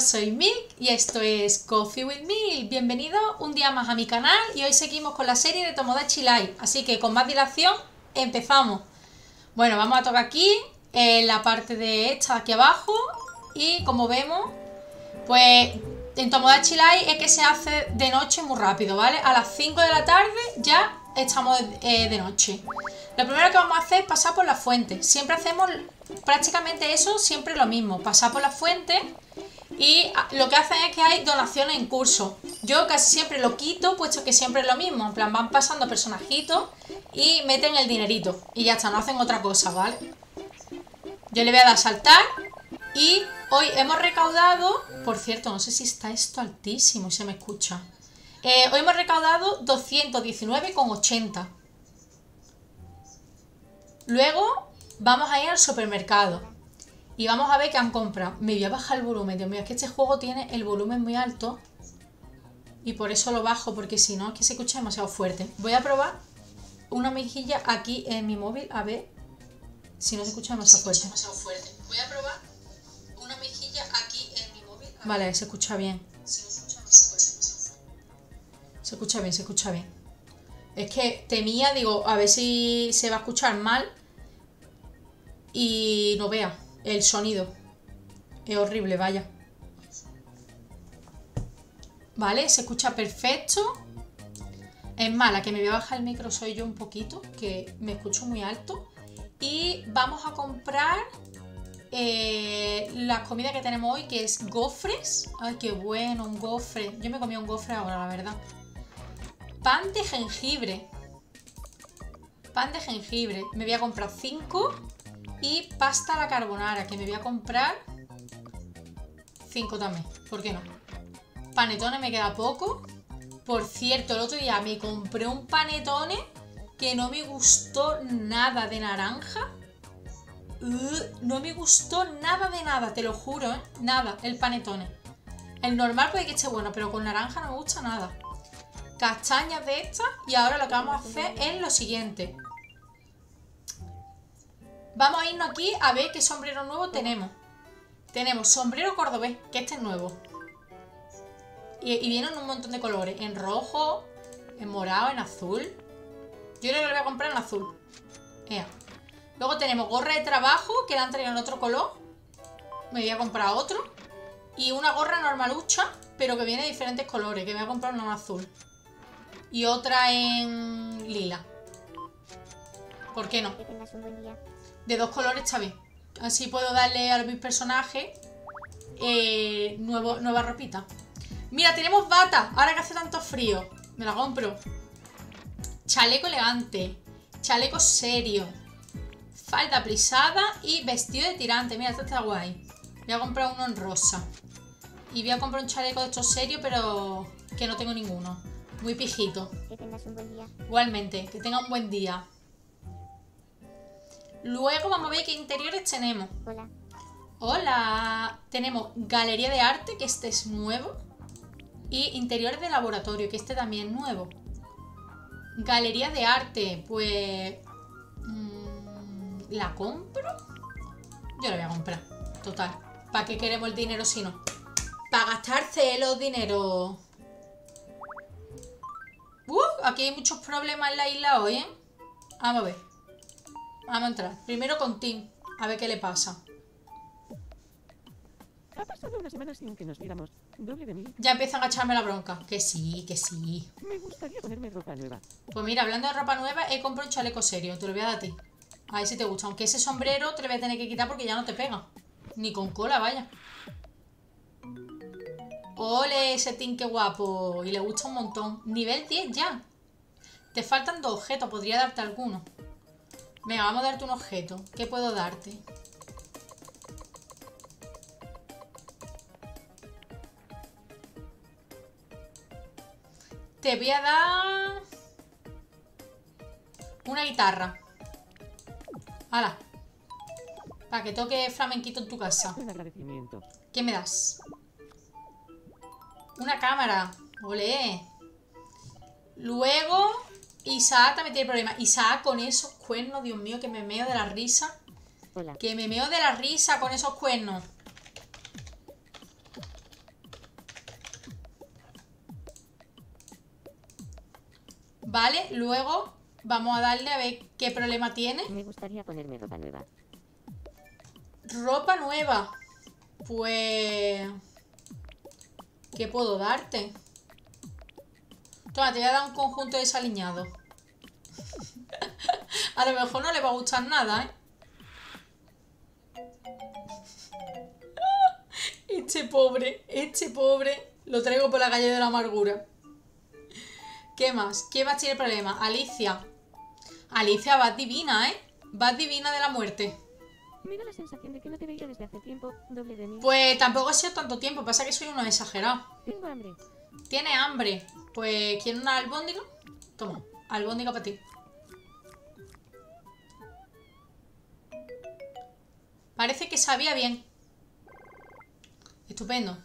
yo soy Milk y esto es Coffee With Milk. Bienvenido un día más a mi canal y hoy seguimos con la serie de Tomodachi Life. Así que con más dilación, empezamos. Bueno, vamos a tocar aquí, en la parte de esta aquí abajo. Y como vemos, pues en Tomodachi Life es que se hace de noche muy rápido, ¿vale? A las 5 de la tarde ya estamos de noche. Lo primero que vamos a hacer es pasar por la fuente. Siempre hacemos prácticamente eso, siempre lo mismo. Pasar por la fuente y lo que hacen es que hay donaciones en curso. Yo casi siempre lo quito, puesto que siempre es lo mismo. En plan, van pasando personajitos y meten el dinerito. Y ya está, no hacen otra cosa, ¿vale? Yo le voy a dar a saltar y hoy hemos recaudado... Por cierto, no sé si está esto altísimo y se me escucha. Hoy hemos recaudado 219,80. Luego vamos a ir al supermercado y vamos a ver qué han comprado. Me voy a bajar el volumen, Dios mío, es que este juego tiene el volumen muy alto y por eso lo bajo, porque si no es que se escucha demasiado fuerte. Voy a probar una mejilla aquí en mi móvil a ver si no se escucha demasiado fuerte. Vale, se escucha bien. Se escucha bien, se escucha bien. Es que temía, digo, a ver si se va a escuchar mal. Y no vea, el sonido es horrible, vaya. Vale, se escucha perfecto. Es mala, que me voy a bajar el micro soy yo un poquito, que me escucho muy alto. Y vamos a comprar la comida que tenemos hoy, que es gofres. Ay, qué bueno, un gofre. Yo me comí un gofre ahora, la verdad. Pan de jengibre. Pan de jengibre. Me voy a comprar 5. Y pasta a la carbonara, que me voy a comprar 5 también. ¿Por qué no? Panetone me queda poco. Por cierto, el otro día me compré un panetone que no me gustó nada, de naranja. No me gustó nada de nada, te lo juro, ¿eh? Nada, el panetone. El normal puede que esté bueno, pero con naranja no me gusta nada. Castañas de estas. Y ahora lo que vamos a hacer es lo siguiente. Vamos a irnos aquí a ver qué sombrero nuevo tenemos. Tenemos sombrero cordobés, que este es nuevo. Y vienen un montón de colores. En rojo, en morado, en azul. Yo creo que lo voy a comprar en azul. Ea. Luego tenemos gorra de trabajo, que la han traído en otro color. Me voy a comprar otro. Y una gorra normalucha, pero que viene de diferentes colores, que me voy a comprar una en azul. Y otra en lila. ¿Por qué no? Que tengas un buen día. De dos colores está bien. Así puedo darle a mis personajes nueva ropita. Mira, tenemos bata. Ahora que hace tanto frío, me la compro. Chaleco elegante. Chaleco serio. Falda plisada y vestido de tirante. Mira, esta está guay. Voy a comprar uno en rosa. Y voy a comprar un chaleco de estos serio, pero que no tengo ninguno. Muy pijito. Que tengas un buen día. Igualmente, que tenga un buen día. Luego vamos a ver qué interiores tenemos. Hola. Hola. Tenemos galería de arte, que este es nuevo. Y interiores de laboratorio, que este también es nuevo. Galería de arte, pues... ¿la compro? Yo la voy a comprar. Total, ¿para qué queremos el dinero si no? Para gastarse los dineros. Aquí hay muchos problemas en la isla hoy, ¿eh? Vamos a ver. Vamos a entrar. Primero con Tim. A ver qué le pasa. Ha pasado una semana sin que nos viéramos. Doble de mí. Ya empiezan a echarme la bronca. Que sí, que sí. Me gustaría ponerme ropa nueva. Pues mira, hablando de ropa nueva, he comprado un chaleco serio. Te lo voy a dar a ti. A ver si te gusta. Aunque ese sombrero te lo voy a tener que quitar porque ya no te pega. Ni con cola, vaya. Ole, ese Tim, qué guapo. Y le gusta un montón. Nivel 10 ya. Te faltan 2 objetos. Podría darte alguno. Venga, vamos a darte un objeto. ¿Qué puedo darte? Te voy a dar... una guitarra. ¡Hala! Para que toque flamenquito en tu casa. Un agradecimiento. ¿Qué me das? Una cámara. ¡Olé! Luego... Isaac también tiene problemas. Isaac con esos cuernos, Dios mío, que me meo de la risa. Hola. Que me meo de la risa con esos cuernos. ¿Vale? Luego vamos a darle a ver qué problema tiene. Me gustaría ponerme ropa nueva. Ropa nueva. Pues... ¿qué puedo darte? Toma, te voy a dar un conjunto desaliñado. A lo mejor no le va a gustar nada, ¿eh? Este pobre, lo traigo por la calle de la amargura. ¿Qué más? ¿Qué más tiene el problema? Alicia. Alicia, vas divina, ¿eh? Vas divina de la muerte. Me da la sensación de que no te veía desde hace tiempo, doble de mí. Pues tampoco ha sido tanto tiempo, pasa que soy uno exagerado. Tengo hambre. Tiene hambre. Pues, ¿quieres una albóndiga? Toma, albóndiga para ti. Parece que sabía bien. Estupendo.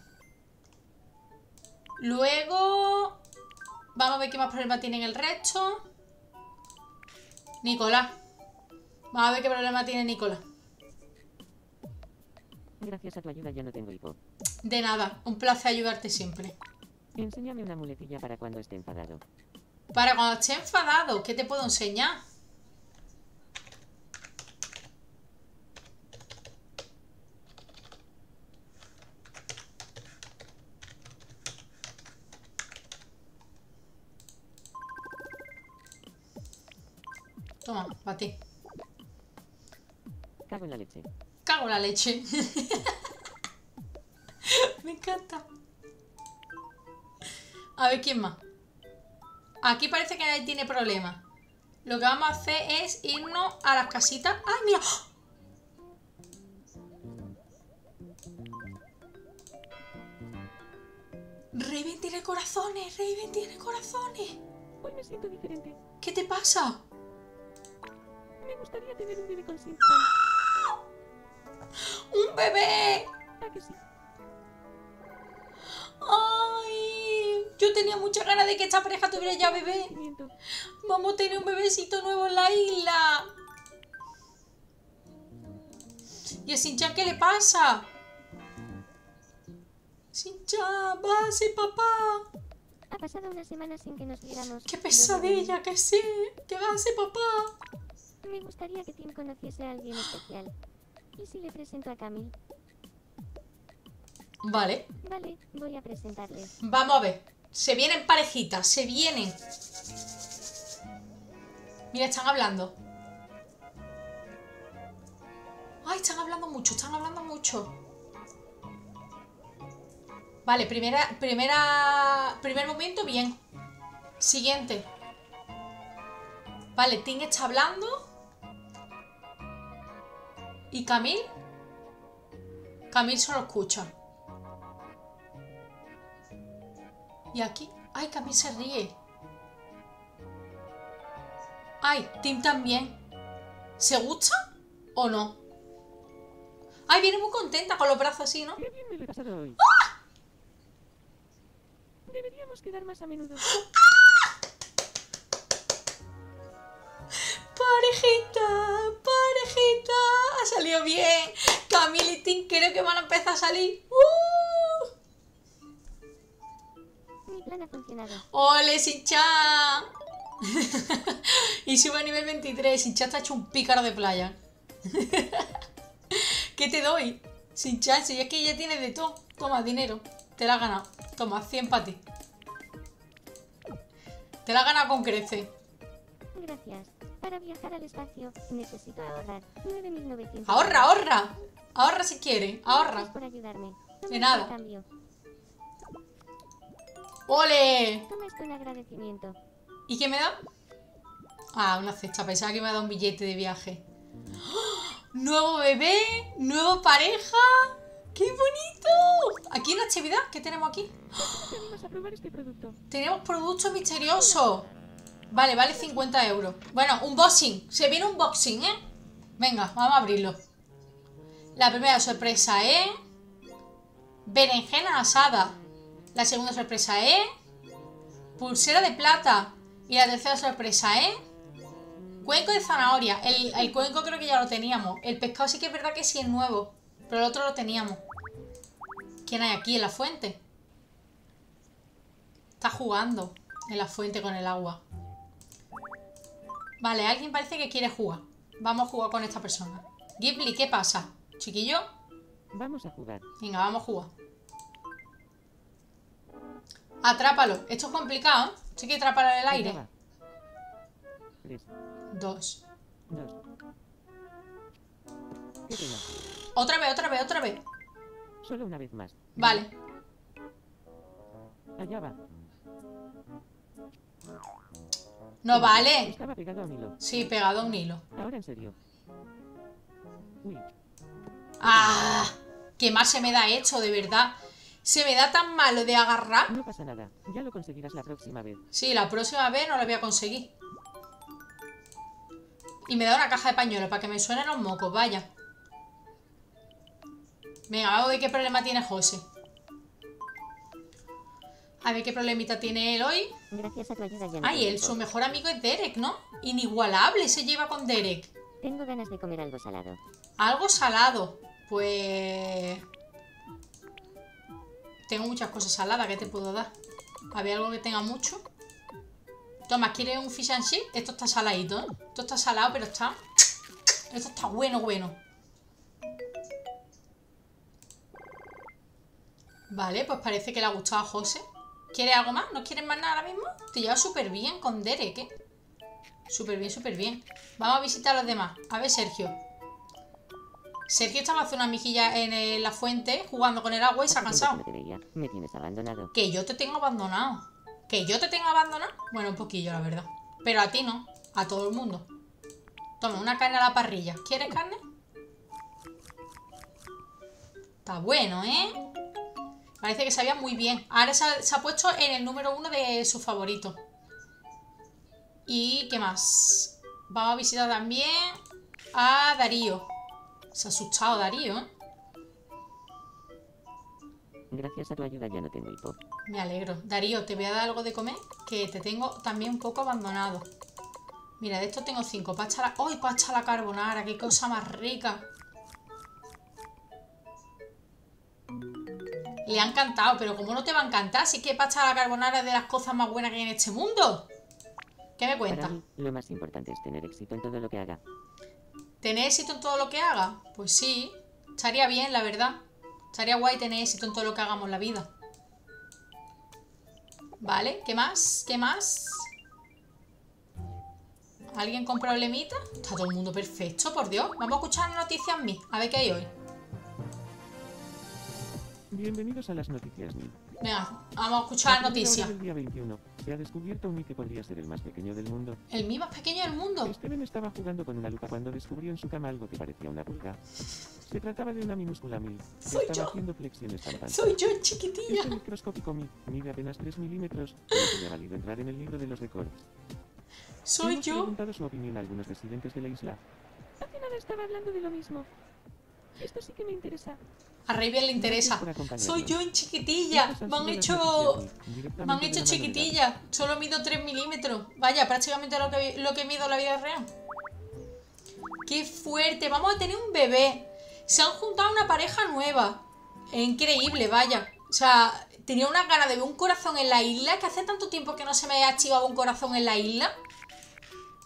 Luego... vamos a ver qué más problemas tienen el resto. Nicolás. Vamos a ver qué problema tiene Nicolás. Gracias a tu ayuda ya no tengo hipo. De nada, un placer ayudarte siempre. Enséñame una muletilla para cuando esté enfadado. Para cuando esté enfadado, ¿qué te puedo enseñar? Toma, para ti. Cago en la leche. Cago en la leche. Me encanta. A ver, ¿quién más? Aquí parece que nadie tiene problema. Lo que vamos a hacer es irnos a las casitas. ¡Ay, mira! Raven tiene corazones. Raven tiene corazones. Hoy me siento diferente. ¿Qué te pasa? Me gustaría tener un bebé con Shin-chan. ¡Un bebé! ¿A que sí? ¡Ay! Yo tenía muchas ganas de que esta pareja tuviera ya bebé. Vamos a tener un bebecito nuevo en la isla. ¿Y a Shin-chan qué le pasa? Shin-chan, va, sí, papá. Ha pasado una semana sin que nos viéramos. ¡Qué pesadilla, que sí! ¡Que va, sí, papá! Me gustaría que Tim conociese a alguien especial. ¿Y si le presento a Camille? Vale. Vale, voy a presentarle. Vamos a ver. Se vienen parejitas, se vienen. Mira, están hablando. Ay, están hablando mucho, están hablando mucho. Vale, primer momento, bien. Siguiente. Vale, Tim está hablando. ¿Y Camille? Camille solo escucha. Y aquí... ¡ay, Camille se ríe! ¡Ay, Tim también! ¿Se gusta o no? ¡Ay, viene muy contenta con los brazos así, ¿no? ¡Qué bien me lo he pasado hoy! ¡Ah! Deberíamos quedar más a menudo. ¡Ah! ¡Parejita! ¡Parejita! ¡Ha salido bien! Camille y Tim creo que van a empezar a salir. ¡Uh! Mi plan ha funcionado. ¡Ole, Shin-chan! Y sube a nivel 23. Shin-chan está hecho un pícaro de playa. ¿Qué te doy? Shin-chan, si es que ya tienes de todo. Toma, dinero. Te la has ganado. Toma, 100 para ti. Te la has ganado con creces. Gracias. Para viajar al espacio necesito ahorrar 9.900. ¡Ahorra, ahorra! Ahorra si quiere, ahorra. Por ayudarme. De nada. ¡Ole! Toma esto en agradecimiento. ¿Y qué me da? Ah, una cesta. Pensaba que me ha dado un billete de viaje. ¡Oh! ¡Nuevo bebé! ¡Nuevo pareja! ¡Qué bonito! Aquí en la actividad, ¿qué tenemos aquí? Tenemos a probar este producto. Tenemos productos misteriosos. Vale, vale 50 euros. Bueno, un boxing. Se viene un boxing, ¿eh? Venga, vamos a abrirlo. La primera sorpresa es... berenjena asada. La segunda sorpresa es... pulsera de plata. Y la tercera sorpresa es... cuenco de zanahoria. El cuenco creo que ya lo teníamos. El pescado sí que es verdad que sí es nuevo. Pero el otro lo teníamos. ¿Quién hay aquí en la fuente? Está jugando en la fuente con el agua. Vale, alguien parece que quiere jugar. Vamos a jugar con esta persona. Ghibli, ¿qué pasa? Chiquillo. Vamos a jugar. Venga, vamos a jugar. Atrápalo. Esto es complicado, ¿eh? Sí que atrapar en el aire. 3, 2, 2. Otra vez. Solo una vez más. Vale. Allá va. No vale. Estaba pegado a un hilo. Sí, pegado a un hilo. Ahora en serio. Uy. ¡Ah! ¡Qué mal se me da hecho, de verdad! Se me da tan malo de agarrar. No pasa nada, ya lo conseguirás la próxima vez. Sí, la próxima vez no lo voy a conseguir. Y me da una caja de pañuelos para que me suenen los mocos, vaya. Venga, vamos a ver qué problema tiene José. A ver qué problemita tiene él hoy. Gracias a tu ayuda, ya no. Ay, él, su mejor amigo es Derek, ¿no? Inigualable se lleva con Derek. Tengo ganas de comer algo salado. Algo salado. Pues... tengo muchas cosas saladas, ¿qué te puedo dar? ¿Había algo que tenga mucho? Toma, ¿quieres un fish and chip? Esto está saladito, ¿eh? Esto está salado, pero está... esto está bueno, bueno. Vale, pues parece que le ha gustado a José. ¿Quieres algo más? ¿No quieres más nada ahora mismo? Te llevas súper bien con Derek, ¿eh? Súper bien, súper bien. Vamos a visitar a los demás. A ver, Sergio. Sergio estaba haciendo una mejilla en la fuente, jugando con el agua y se ha cansado. Me tienes abandonado. Que yo te tengo abandonado. Que yo te tengo abandonado. Bueno, un poquillo, la verdad. Pero a ti no, a todo el mundo. Toma, una carne a la parrilla. ¿Quieres carne? Está bueno, ¿eh? Parece que sabía muy bien. Ahora se ha puesto en el número 1 de sus favoritos. ¿Y qué más? Vamos a visitar también a Darío. Se ha asustado Darío, ¿eh? Gracias a tu ayuda ya no tengo hipo. Me alegro. Darío, te voy a dar algo de comer, que te tengo también un poco abandonado. Mira, de esto tengo 5. Pasta la... ¡ay, pasta la carbonara! ¡Qué cosa más rica! Le ha encantado, pero ¿cómo no te va a encantar? Si es que pasta la carbonara es de las cosas más buenas que hay en este mundo. ¿Qué me cuentas? Para mí, lo más importante es tener éxito en todo lo que haga. ¿Tener éxito en todo lo que haga? Pues sí, estaría bien, la verdad. Estaría guay tener éxito en todo lo que hagamos en la vida. Vale, ¿qué más? ¿Qué más? ¿Alguien con problemita? Está todo el mundo perfecto, por Dios. Vamos a escuchar noticias mí. A ver qué hay hoy. Bienvenidos a las noticias mí. Venga, vamos a escuchar noticias. El día 21 se ha descubierto un mí que podría ser el más pequeño del mundo. ¿El mí más pequeño del mundo? Esteban estaba jugando con una lupa cuando descubrió en su cama algo que parecía una pulga. Se trataba de una minúscula mí. Estaba haciendo flexiones tan... ¡soy yo, chiquitilla! Este microscópico mí mide apenas 3 milímetros, pero se le ha valido entrar en el libro de los récords. ¡Soy hemos yo! Hemos preguntado su opinión a algunos residentes de la isla. Al final estaba hablando de lo mismo. Esto sí que me interesa. A Raven le interesa. Soy yo en chiquitilla. Me han hecho chiquitilla. Solo mido 3 milímetros. Vaya, prácticamente lo que mido en la vida real. ¡Qué fuerte! Vamos a tener un bebé. Se han juntado una pareja nueva. Increíble, vaya. O sea, tenía unas ganas de ver un corazón en la isla. Que hace tanto tiempo que no se me había activado un corazón en la isla.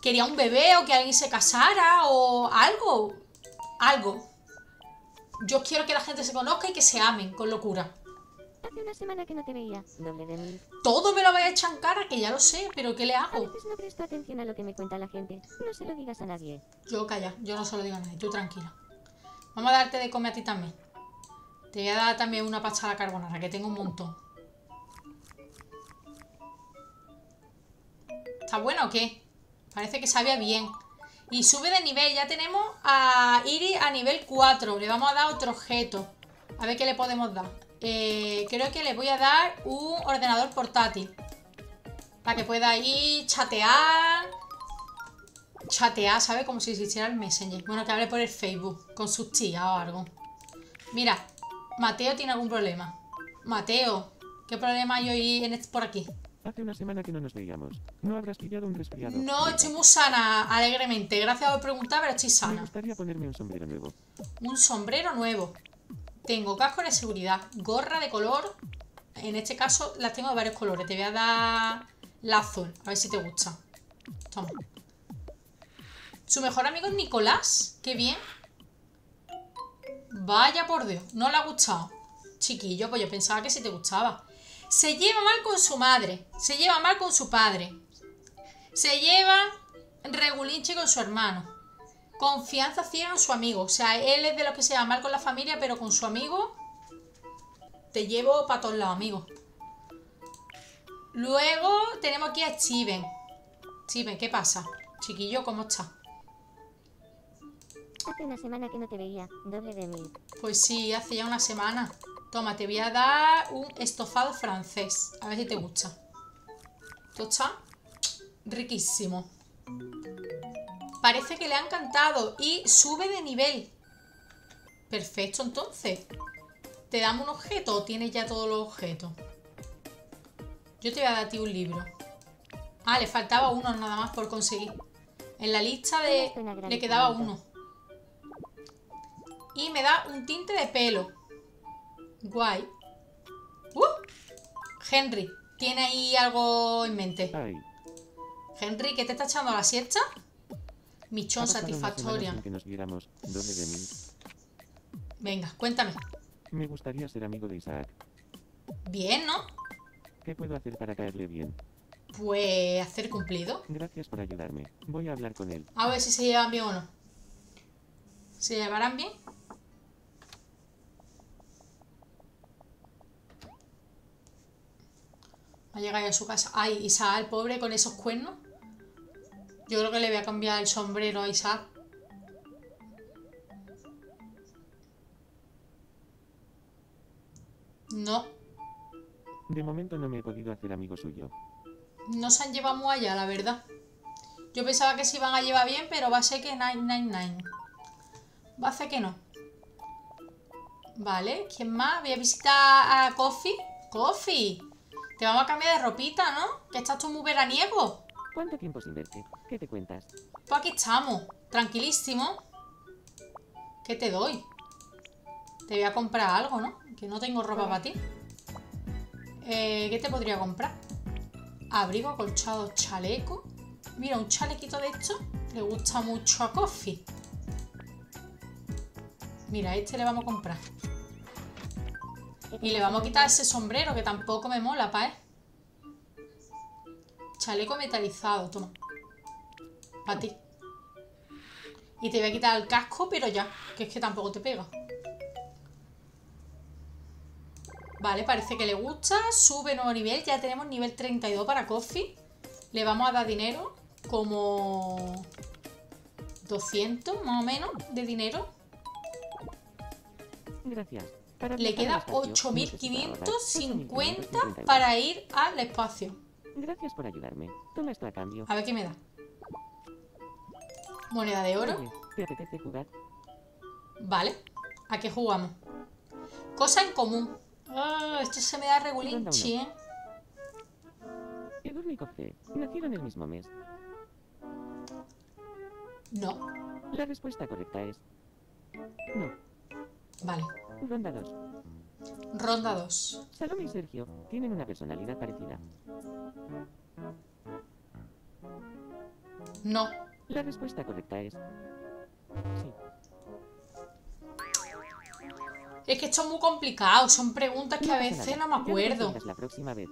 Quería un bebé o que alguien se casara o algo. Algo. Yo quiero que la gente se conozca y que se amen con locura. Hace una semana que no te veía. Doble de mí. Todo me lo voy a echar en cara, que ya lo sé, pero ¿qué le hago? A veces no presto atención a lo que me cuenta la gente. No se lo digas a nadie. Yo calla, yo no se lo digo a nadie, tú tranquila. Vamos a darte de comer a ti también. Te voy a dar también una pasta a la carbonara, que tengo un montón. ¿Está buena o qué? Parece que sabía bien. Y sube de nivel, ya tenemos a Iri a nivel 4. Le vamos a dar otro objeto. A ver qué le podemos dar. Creo que le voy a dar un ordenador portátil. Para que pueda ir chatear. Chatear, ¿sabes? Como si se hiciera el Messenger. Bueno, que hable por el Facebook. Con sus tías o algo. Mira, Mateo tiene algún problema. Mateo, ¿qué problema hay hoy por aquí? Hace una semana que no nos veíamos. ¿No habrás pillado un resfriado? No, estoy muy sana, alegremente. Gracias por preguntar, pero estoy sana. Me gustaría ponerme un sombrero nuevo. Un sombrero nuevo. Tengo casco de seguridad, gorra de color. En este caso las tengo de varios colores. Te voy a dar la azul, a ver si te gusta. Toma. Su mejor amigo es Nicolás. Qué bien. Vaya por Dios, no le ha gustado. Chiquillo, pues yo pensaba que sí te gustaba. Se lleva mal con su madre. Se lleva mal con su padre. Se lleva regulinche con su hermano. Confianza ciega en su amigo. O sea, él es de los que se lleva mal con la familia, pero con su amigo te llevo para todos lados, amigo. Luego tenemos aquí a Steven. Steven, ¿qué pasa? Chiquillo, ¿cómo está? Hace una semana que no te veía. Doble de mil. Pues sí, hace ya una semana. Toma, te voy a dar un estofado francés. A ver si te gusta. Esto está riquísimo. Parece que le ha encantado y sube de nivel. Perfecto, entonces. ¿Te damos un objeto o tienes ya todos los objetos? Yo te voy a dar a ti un libro. Ah, le faltaba uno nada más por conseguir. En la lista de... le quedaba uno. Y me da un tinte de pelo. Guay. Henry, ¿tiene ahí algo en mente? Henry, ¿qué te está echando a la siesta? Michón satisfactoria. Venga, cuéntame. Me gustaría ser amigo de Isaac. Bien, ¿no? ¿Qué puedo hacer para caerle bien? Pues hacer cumplido. Gracias por ayudarme. Voy a hablar con él. A ver si se llevan bien o no. ¿Se llevarán bien? Ha llegado a su casa. Ay, Isaac, el pobre con esos cuernos. Yo creo que le voy a cambiar el sombrero a Isaac. No. De momento no me he podido hacer amigo suyo. No se han llevado muy allá, la verdad. Yo pensaba que se iban a llevar bien, pero va a ser que 999. Va a ser que no. Vale, ¿quién más? Voy a visitar a Coffee. ¡Coffee! Te vamos a cambiar de ropita, ¿no? Que estás tú muy veraniego. ¿Cuánto tiempo sin verte? ¿Qué te cuentas? Pues aquí estamos, tranquilísimo. ¿Qué te doy? Te voy a comprar algo, ¿no? Que no tengo ropa para ti. ¿Qué te podría comprar? Abrigo, acolchado, chaleco. Mira, un chalequito de esto le gusta mucho a Coffee. Mira, a este le vamos a comprar. Y le vamos a quitar ese sombrero que tampoco me mola, pa' él. Chaleco metalizado, toma. Para ti. Y te voy a quitar el casco, pero ya, que es que tampoco te pega. Vale, parece que le gusta. Sube nuevo nivel. Ya tenemos nivel 32 para Coffee. Le vamos a dar dinero. Como 200 más o menos de dinero. Gracias. Le queda 8.550 para ir al espacio. Gracias por ayudarme. Toma esto a cambio. A ver qué me da. Moneda de oro. ¿Te apetece jugar? Vale. ¿A qué jugamos? Cosa en común. Oh, esto se me da regulinchi, ¿eh? Edurne y Cofte nacieron el mismo mes. No. La respuesta correcta es... no. Vale. Ronda 2. Ronda 2. Salome y Sergio tienen una personalidad parecida. No. La respuesta correcta es... sí. Es que esto es muy complicado, son preguntas que a veces no me acuerdo. La próxima vez.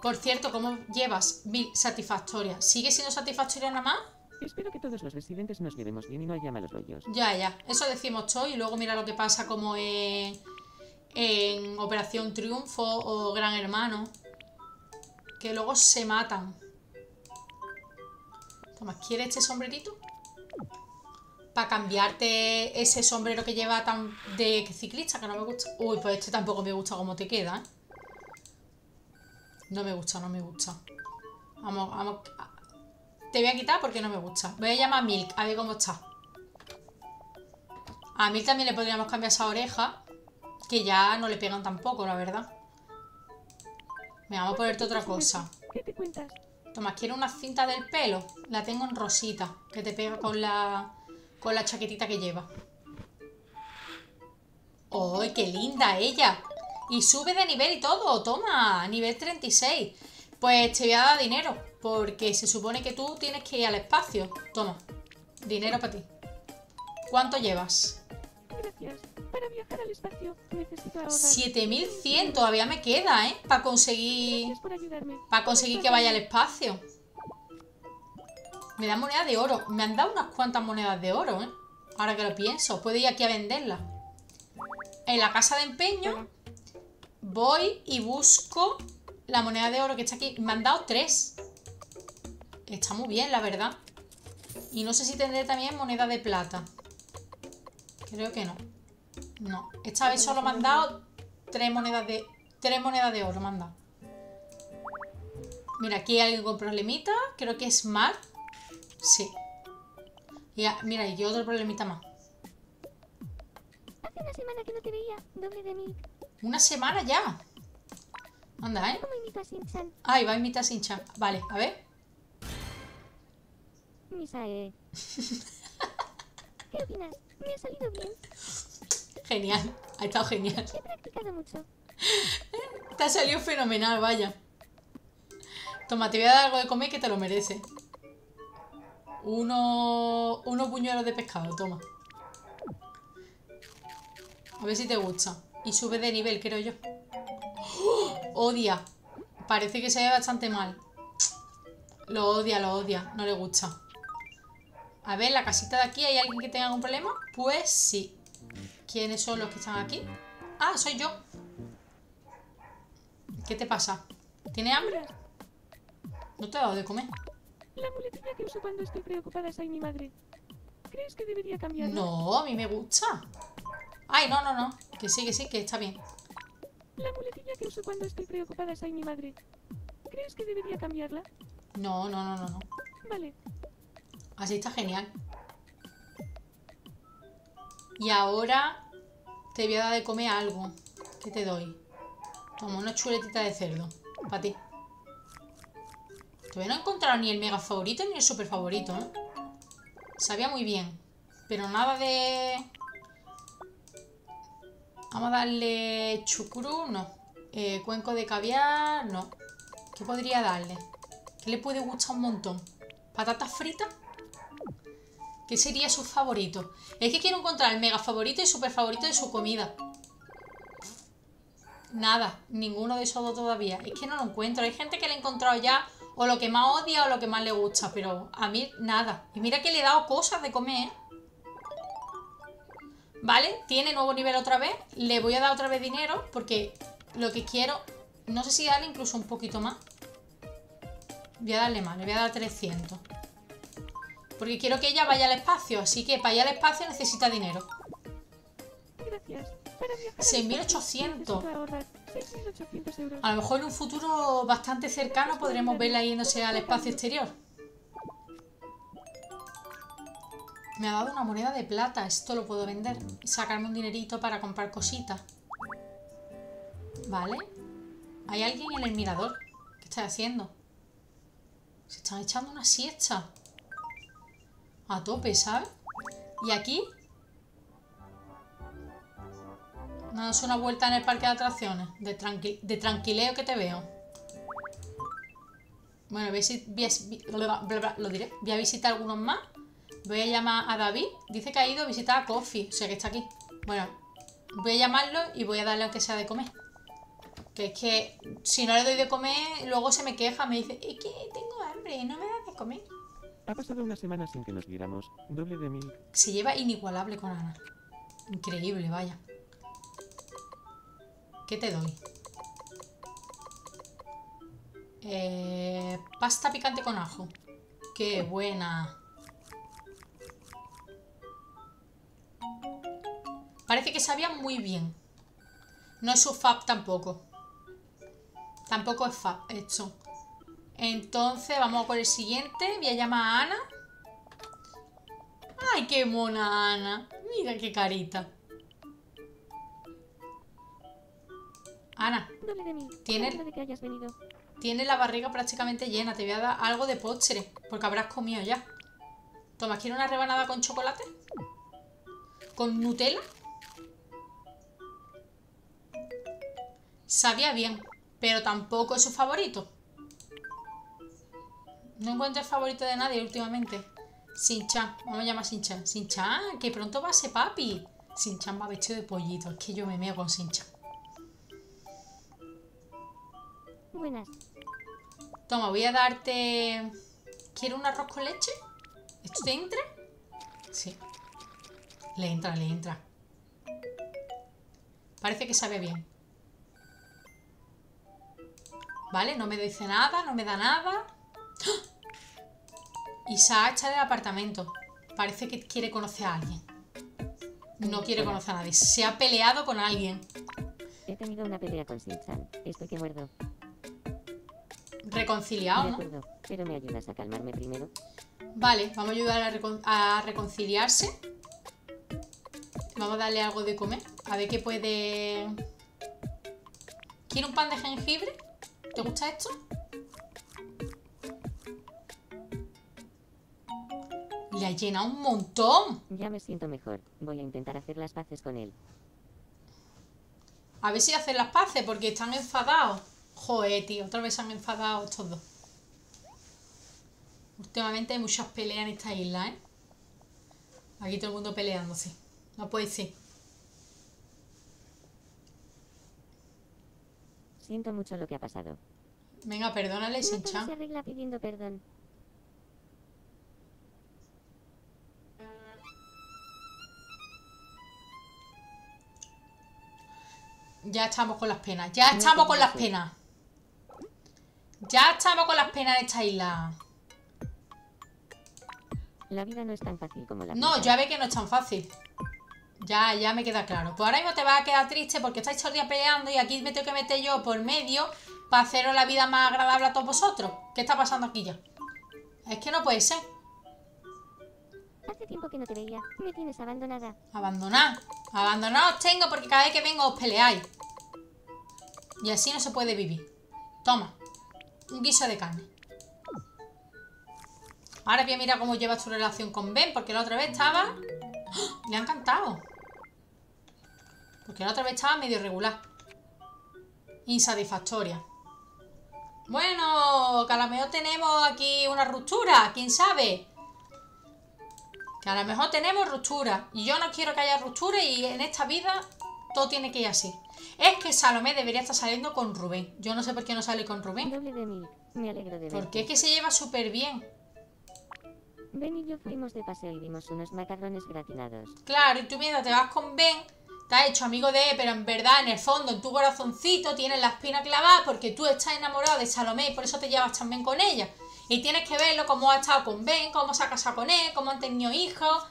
Por cierto, ¿cómo llevas? Satisfactoria. ¿Sigue siendo satisfactoria nada más? Espero que todos los residentes nos llevemos bien y no haya malos rollos. Ya, ya. Eso decimos todo y luego mira lo que pasa como en Operación Triunfo o Gran Hermano. Que luego se matan. Toma, ¿quieres este sombrerito? Para cambiarte ese sombrero que lleva tan de ciclista, que no me gusta. Uy, pues este tampoco me gusta cómo te queda, ¿eh? No me gusta, no me gusta. Vamos, vamos. Te voy a quitar porque no me gusta. Voy a llamar a Milk, a ver cómo está. A Milk también le podríamos cambiar esa oreja, que ya no le pegan tampoco, la verdad. Me vamos a ponerte otra cosa. ¿Qué te cuentas? Tomás, quiero una cinta del pelo. La tengo en rosita, que te pega con la... con la chaquetita que lleva. ¡Oh, qué linda ella! Y sube de nivel y todo. Toma, nivel 36. Pues te voy a dar dinero. Porque se supone que tú tienes que ir al espacio. Toma, dinero para ti. ¿Cuánto llevas? Gracias. Para viajar al espacio necesito ahorrar. 7100 todavía me queda, ¿eh? Para conseguir... Para conseguir que vaya al espacio. Me dan monedas de oro. Me han dado unas cuantas monedas de oro, ¿eh? Ahora que lo pienso. Puedo ir aquí a venderlas. En la casa de empeño voy y busco la moneda de oro que está aquí. Me han dado 3. Está muy bien, la verdad. Y no sé si tendré también moneda de plata. Creo que no. No. Esta vez solo me han dado 3 monedas de oro. Me han dado. Mira, aquí hay alguien con problemita. Creo que es Mar. Sí. Ya, mira, y otro problemita más. Hace una semana que no te veía, doble de mí. Una semana ya. Anda, ¿eh? ¿Cómo invito a Shin-chan? Ahí va a invitar a Shin-chan. Vale, a ver. Misae. ¿Qué opinas? Me ha salido bien. Genial, ha estado genial. He practicado mucho. Te ha salido fenomenal, vaya. Toma, te voy a dar algo de comer que te lo merece. Unos buñuelos de pescado, toma. A ver si te gusta. Y sube de nivel, creo yo. ¡Oh! Odia. Parece que se ve bastante mal. Lo odia, no le gusta. A ver, la casita de aquí, ¿hay alguien que tenga algún problema? Pues sí. ¿Quiénes son los que están aquí? Ah, soy yo. ¿Qué te pasa? ¿Tienes hambre? No te he dado de comer. La muletilla que uso cuando estoy preocupada es ahí mi madre. ¿Crees que debería cambiarla? No, a mí me gusta. Ay, no, no, no. Que sí, que está bien. La muletilla que uso cuando estoy preocupada es ahí mi madre. ¿Crees que debería cambiarla? No, no, no, no, no. Vale. Así está genial. Y ahora te voy a dar de comer algo. ¿Qué te doy? Toma, una chuletita de cerdo. Para ti. Todavía no he encontrado ni el mega favorito ni el super favorito, ¿eh? Sabía muy bien. Pero nada de... Vamos a darle chucurú, no. Cuenco de caviar, no. ¿Qué podría darle? ¿Qué le puede gustar un montón? ¿Patatas fritas? ¿Qué sería su favorito? Es que quiero encontrar el mega favorito y super favorito de su comida. Nada, ninguno de esos dos todavía. Es que no lo encuentro. Hay gente que lo he encontrado ya o lo que más odia o lo que más le gusta. Pero a mí nada. Y mira que le he dado cosas de comer, ¿eh? Vale, tiene nuevo nivel otra vez. Le voy a dar otra vez dinero porque lo que quiero... No sé si darle incluso un poquito más. Voy a darle más, le voy a dar 300. Porque quiero que ella vaya al espacio. Así que para ir al espacio necesita dinero. Gracias. 6.800. 6.800 euros. A lo mejor en un futuro bastante cercano podremos verla yéndose al espacio exterior. Me ha dado una moneda de plata. Esto lo puedo vender. Sacarme un dinerito para comprar cositas. Vale. ¿Hay alguien en el mirador? ¿Qué está haciendo? Se están echando una siesta. A tope, ¿sabes? Y aquí... Damos una vuelta en el parque de atracciones. De tranquileo que te veo. Bueno, voy a visitar algunos más. Voy a llamar a David. Dice que ha ido a visitar a Coffee. O sea que está aquí. Bueno, voy a llamarlo y voy a darle aunque sea de comer. Que es que si no le doy de comer, luego se me queja. Me dice, es que tengo hambre y no me das de comer. Ha pasado una semana sin que nos viéramos. Doble de mil. Se lleva inigualable con Ana. Increíble, vaya. ¿Qué te doy? Pasta picante con ajo. ¡Qué buena! Parece que sabía muy bien. No es su fab tampoco. Tampoco es fab esto. Entonces vamos con el siguiente. Voy a llamar a Ana. ¡Ay, qué mona Ana! Mira qué carita. Ana, tiene la barriga prácticamente llena. Te voy a dar algo de postre porque habrás comido ya. Toma, ¿quieres una rebanada con chocolate? ¿Con Nutella? Sabía bien, pero tampoco es su favorito. No encuentro el favorito de nadie últimamente. Shin-chan. Vamos a llamar Shin-chan. Shin-chan, que pronto va a ser papi. Shin-chan va vestido de pollito. Es que yo me meo con Shin-chan. Buenas. Toma, voy a darte... ¿Quieres un arroz con leche? ¿Esto te entra? Sí. Le entra, le entra. Parece que sabe bien. Vale, no me dice nada, no me da nada. ¡Oh! Isaac está en el apartamento. Parece que quiere conocer a alguien. No quiere conocer a nadie. Se ha peleado con alguien. He tenido una pelea con Shin-chan. Estoy que muerdo. Reconciliado, ¿no? De acuerdo, pero me ayudas a calmarme primero. Vale, vamos a ayudar a reconciliarse. Vamos a darle algo de comer. A ver qué puede... ¿Quiere un pan de jengibre? ¿Te gusta esto? Le ha llenado un montón. Ya me siento mejor. Voy a intentar hacer las paces con él. A ver si hacen las paces, porque están enfadados. Joder, tío, otra vez se han enfadado estos dos. Últimamente hay muchas peleas en esta isla, ¿eh? Aquí todo el mundo peleándose. No puede ser. Siento mucho lo que ha pasado. Venga, perdónale, Shin-chan. Se arregla pidiendo perdón. Ya estamos con las penas. Ya estamos con las penas. Ya estamos con las penas en esta isla. La vida no es tan fácil como la... No, ya ve que no es tan fácil. Ya, ya me queda claro. Pues ahora mismo te vas a quedar triste porque estáis todo el día peleando y aquí me tengo que meter yo por medio para haceros la vida más agradable a todos vosotros. ¿Qué está pasando aquí ya? Es que no puede ser. Hace tiempo que no te veía. Me tienes abandonada. ¿Abandonada? Abandonada os tengo porque cada vez que vengo os peleáis. Y así no se puede vivir. Toma. Un guiso de carne. Ahora voy a mirar cómo llevas tu relación con Ben, porque la otra vez estaba... ¡Oh! Le ha encantado. Porque la otra vez estaba medio regular. Insatisfactoria. Bueno, que a lo mejor tenemos aquí una ruptura. ¿Quién sabe? Que a lo mejor tenemos ruptura. Y yo no quiero que haya ruptura. Y en esta vida todo tiene que ir así. Es que Salomé debería estar saliendo con Rubén. Yo no sé por qué no sale con Rubén. Doble de mí. Me alegro de verte. Porque es que se lleva súper bien. Ben y yo fuimos de paseo y vimos unos macarrones gratinados. Claro, y tú mientras te vas con Ben, te has hecho amigo de él, pero en verdad, en el fondo, en tu corazoncito, tienes la espina clavada porque tú estás enamorado de Salomé y por eso te llevas tan bien con ella. Y tienes que verlo, cómo ha estado con Ben, cómo se ha casado con él, cómo han tenido hijos.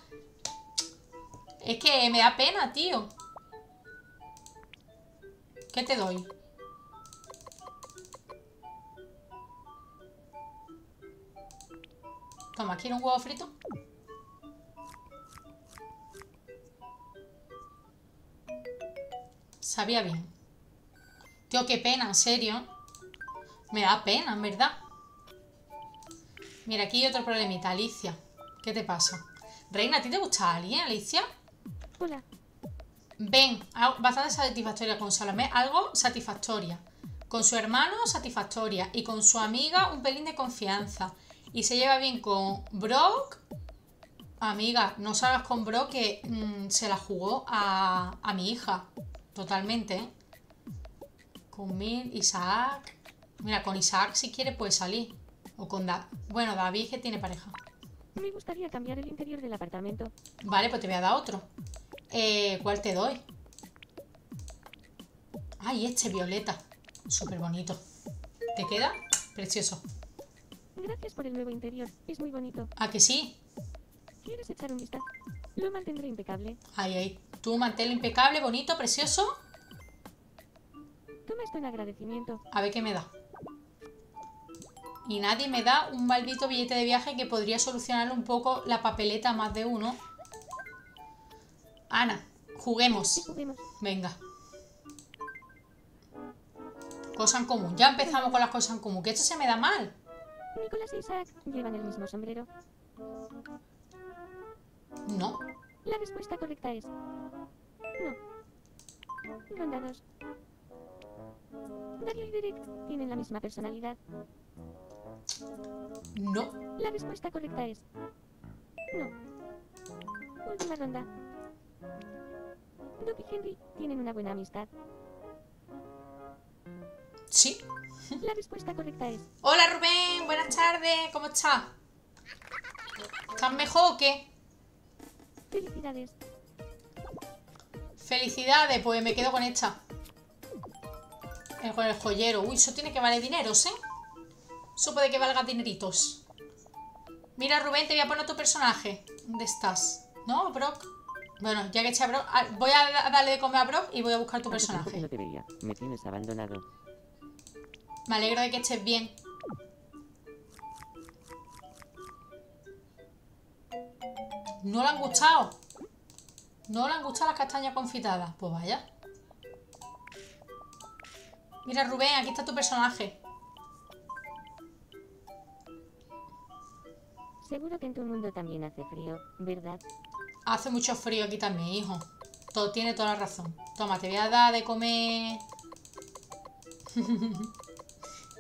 Es que me da pena, tío. ¿Qué te doy? Toma, ¿quieres un huevo frito? Sabía bien. Tío, qué pena, en serio. Me da pena, en verdad. Mira, aquí hay otro problemita, Alicia. ¿Qué te pasa? Reina, ¿a ti te gusta alguien, Alicia? Hola. Ven, bastante satisfactoria con Salomé. Algo satisfactoria. Con su hermano, satisfactoria. Y con su amiga, un pelín de confianza. Y se lleva bien con Brock. Amiga, no salgas con Brock, que se la jugó a mi hija. Totalmente, ¿eh? Con Mil, Isaac. Mira, con Isaac si quiere puede salir. O con David. Bueno, David que tiene pareja. Me gustaría cambiar el interior del apartamento. Vale, pues te voy a dar otro. ¿Cuál te doy? Ay, este violeta. Súper bonito. ¿Te queda? Precioso. Gracias por el nuevo interior, es muy bonito. ¿A que sí? ¿Quieres echar un vistazo? Lo mantendré impecable. Ay, ay, tú manténlo impecable, bonito, precioso. Toma esto en agradecimiento. A ver qué me da. Y nadie me da un maldito billete de viaje que podría solucionar un poco la papeleta más de uno. Ana, juguemos. Sí, juguemos. Venga. Cosa en común, ya empezamos con las cosas en común. Que esto se me da mal. Nicolás y Isaac llevan el mismo sombrero. No. La respuesta correcta es... No. Ronda 2. Dario y Derek tienen la misma personalidad. No. La respuesta correcta es... no. Última ronda. Doc y Henry tienen una buena amistad. Sí. La respuesta correcta es... Hola Rubén, buenas tardes, ¿cómo estás? ¿Estás mejor o qué? Felicidades. Felicidades, pues me quedo con esta. Con el joyero. Uy, eso tiene que valer dineros, ¿eh? Eso puede que valga dineritos. Mira, Rubén, te voy a poner tu personaje. ¿Dónde estás? ¿No, Brock? Bueno, ya que eché a Brock... voy a darle de comer a Brock y voy a buscar tu personaje. No te veía. Me tienes abandonado. Me alegro de que estés bien. No le han gustado. No le han gustado las castañas confitadas. Pues vaya. Mira, Rubén, aquí está tu personaje. Seguro que en tu mundo también hace frío, ¿verdad? Hace mucho frío aquí también, hijo. Todo, tiene toda la razón. Toma, te voy a dar de comer.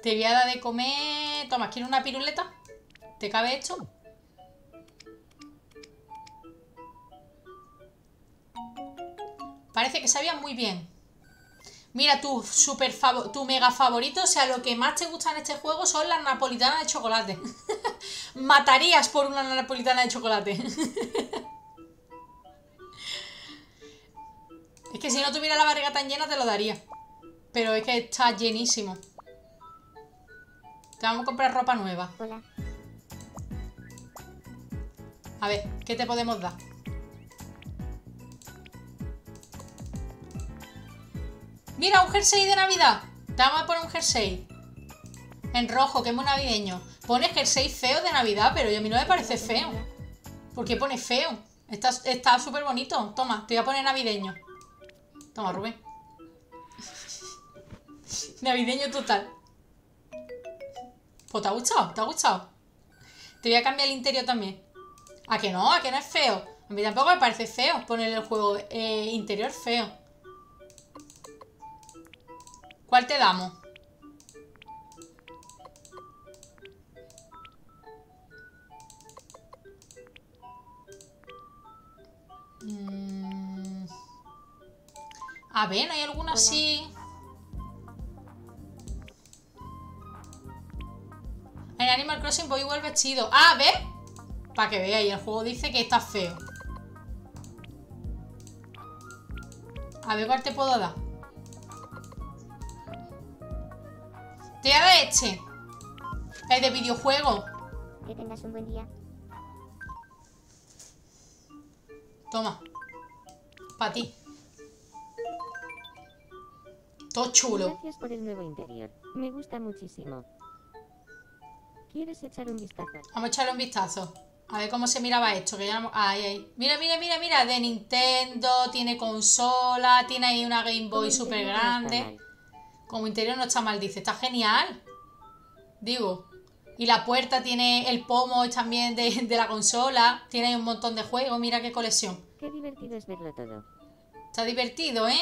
Te voy a dar de comer. Toma, ¿quieres una piruleta? ¿Te cabe esto? Parece que sabía muy bien. Mira, tu mega favorito, o sea, lo que más te gusta en este juego son las napolitanas de chocolate. Matarías por una napolitana de chocolate. Es que si no tuviera la barriga tan llena te lo daría. Pero es que está llenísimo. Te vamos a comprar ropa nueva. Hola. A ver, ¿qué te podemos dar? Mira, un jersey de Navidad. Te vamos a poner un jersey en rojo, que es muy navideño. Pone jersey feo de Navidad, pero a mí no me parece feo. ¿Por qué pone feo? Está súper bonito. Toma, te voy a poner navideño. Toma, Rubén. Navideño total. Pues te ha gustado, te ha gustado. Te voy a cambiar el interior también. A que no es feo? A mí tampoco me parece feo poner el juego interior feo. ¿Cuál te damos? A ver, ¿no hay alguna así? En Animal Crossing voy igual vestido. Ah, ¿ves? Para que veáis, el juego dice que está feo. A ver, ¿cuál te puedo dar? Te voy a dar este. Es de videojuego. Que tengas un buen día. Toma. Para ti. Todo chulo. Gracias por el nuevo interior. Me gusta muchísimo. ¿Quieres echar un vistazo? Vamos a echarle un vistazo. A ver cómo se miraba esto. Que ya no... ay, ay. Mira, mira, mira, mira. De Nintendo. Tiene consola. Tiene ahí una Game Boy súper grande. Como interior no está mal, dice. Está genial. Digo. Y la puerta tiene el pomo también de la consola. Tiene ahí un montón de juegos. Mira qué colección. Qué divertido es verlo todo. Está divertido, ¿eh?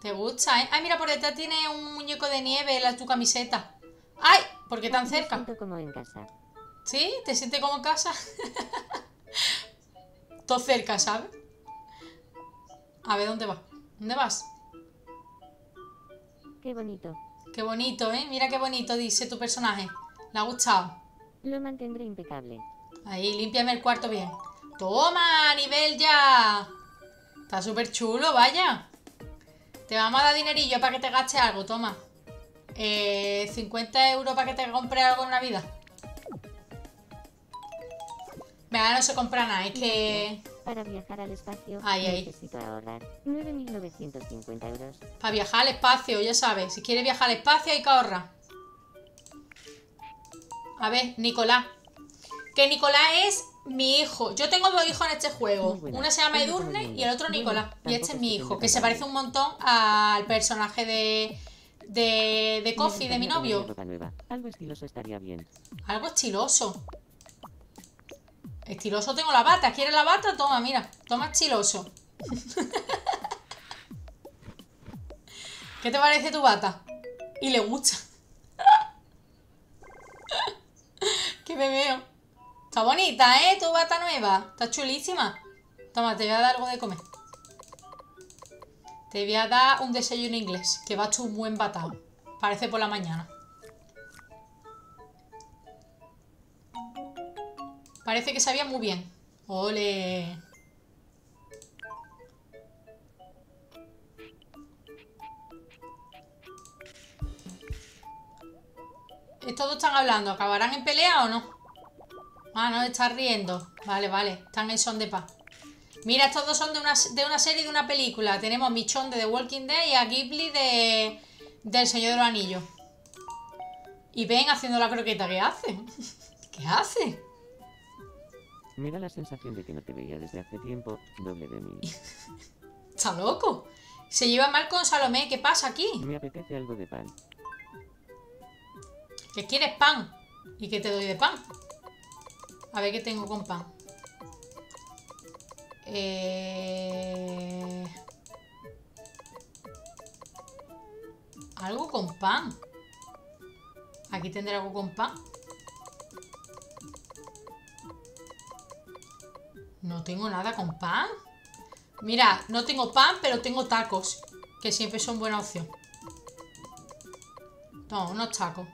Te gusta, ¿eh? Ay, mira, por detrás tiene un muñeco de nieve tu camiseta. ¡Ay! ¿Por qué tan cerca? Me siento como en casa. ¿Sí? ¿Te sientes como en casa? Todo cerca, ¿sabes? A ver, ¿dónde vas? ¿Dónde vas? Qué bonito. Qué bonito, ¿eh? Mira qué bonito, dice tu personaje. ¿Le ha gustado? Lo mantendré impecable. Ahí, límpiame el cuarto bien. ¡Toma, nivel ya! Está súper chulo, vaya. Te vamos a dar dinerillo para que te gastes algo, toma. 50 € para que te compres algo en Navidad. Venga, no se compra nada, es que... Para viajar al espacio necesito ahorrar 9.950 €. Para viajar al espacio, ya sabes. Si quieres viajar al espacio hay que ahorrar. A ver, Nicolás. Que Nicolás es mi hijo. Yo tengo dos hijos en este juego. Una se llama Edurne y el otro Nicolás. Y este es mi hijo, que se parece un montón al personaje de Coffee, de mi novio. Algo estiloso estaría bien. Algo estiloso. Estiloso tengo la bata. ¿Quieres la bata? Toma, mira. Toma estiloso. ¿Qué te parece tu bata? Y le gusta. te veo. Está bonita, ¿eh? Tu bata nueva. Está chulísima. Toma, te voy a dar algo de comer. Te voy a dar un desayuno inglés, que va a ser un buen batao. Parece por la mañana. Parece que sabía muy bien. ¡Ole! Estos dos están hablando. ¿Acabarán en pelea o no? Ah, no, están riendo. Vale, vale. Están en son de paz. Mira, estos dos son de una serie y de una película. Tenemos a Michonne de The Walking Dead y a Ghibli de El Señor de los Anillos. Y ven haciendo la croqueta. ¿Qué hace? ¿Qué hace? Me da la sensación de que no te veía desde hace tiempo, doble de mí. Está loco. Se lleva mal con Salomé. ¿Qué pasa aquí? Me apetece algo de pan. ¿Qué quieres? Pan. ¿Y qué te doy de pan? A ver qué tengo con pan. Algo con pan. Aquí tendré algo con pan. No tengo nada con pan. Mira, no tengo pan, pero tengo tacos, que siempre son buena opción. No, unos tacos.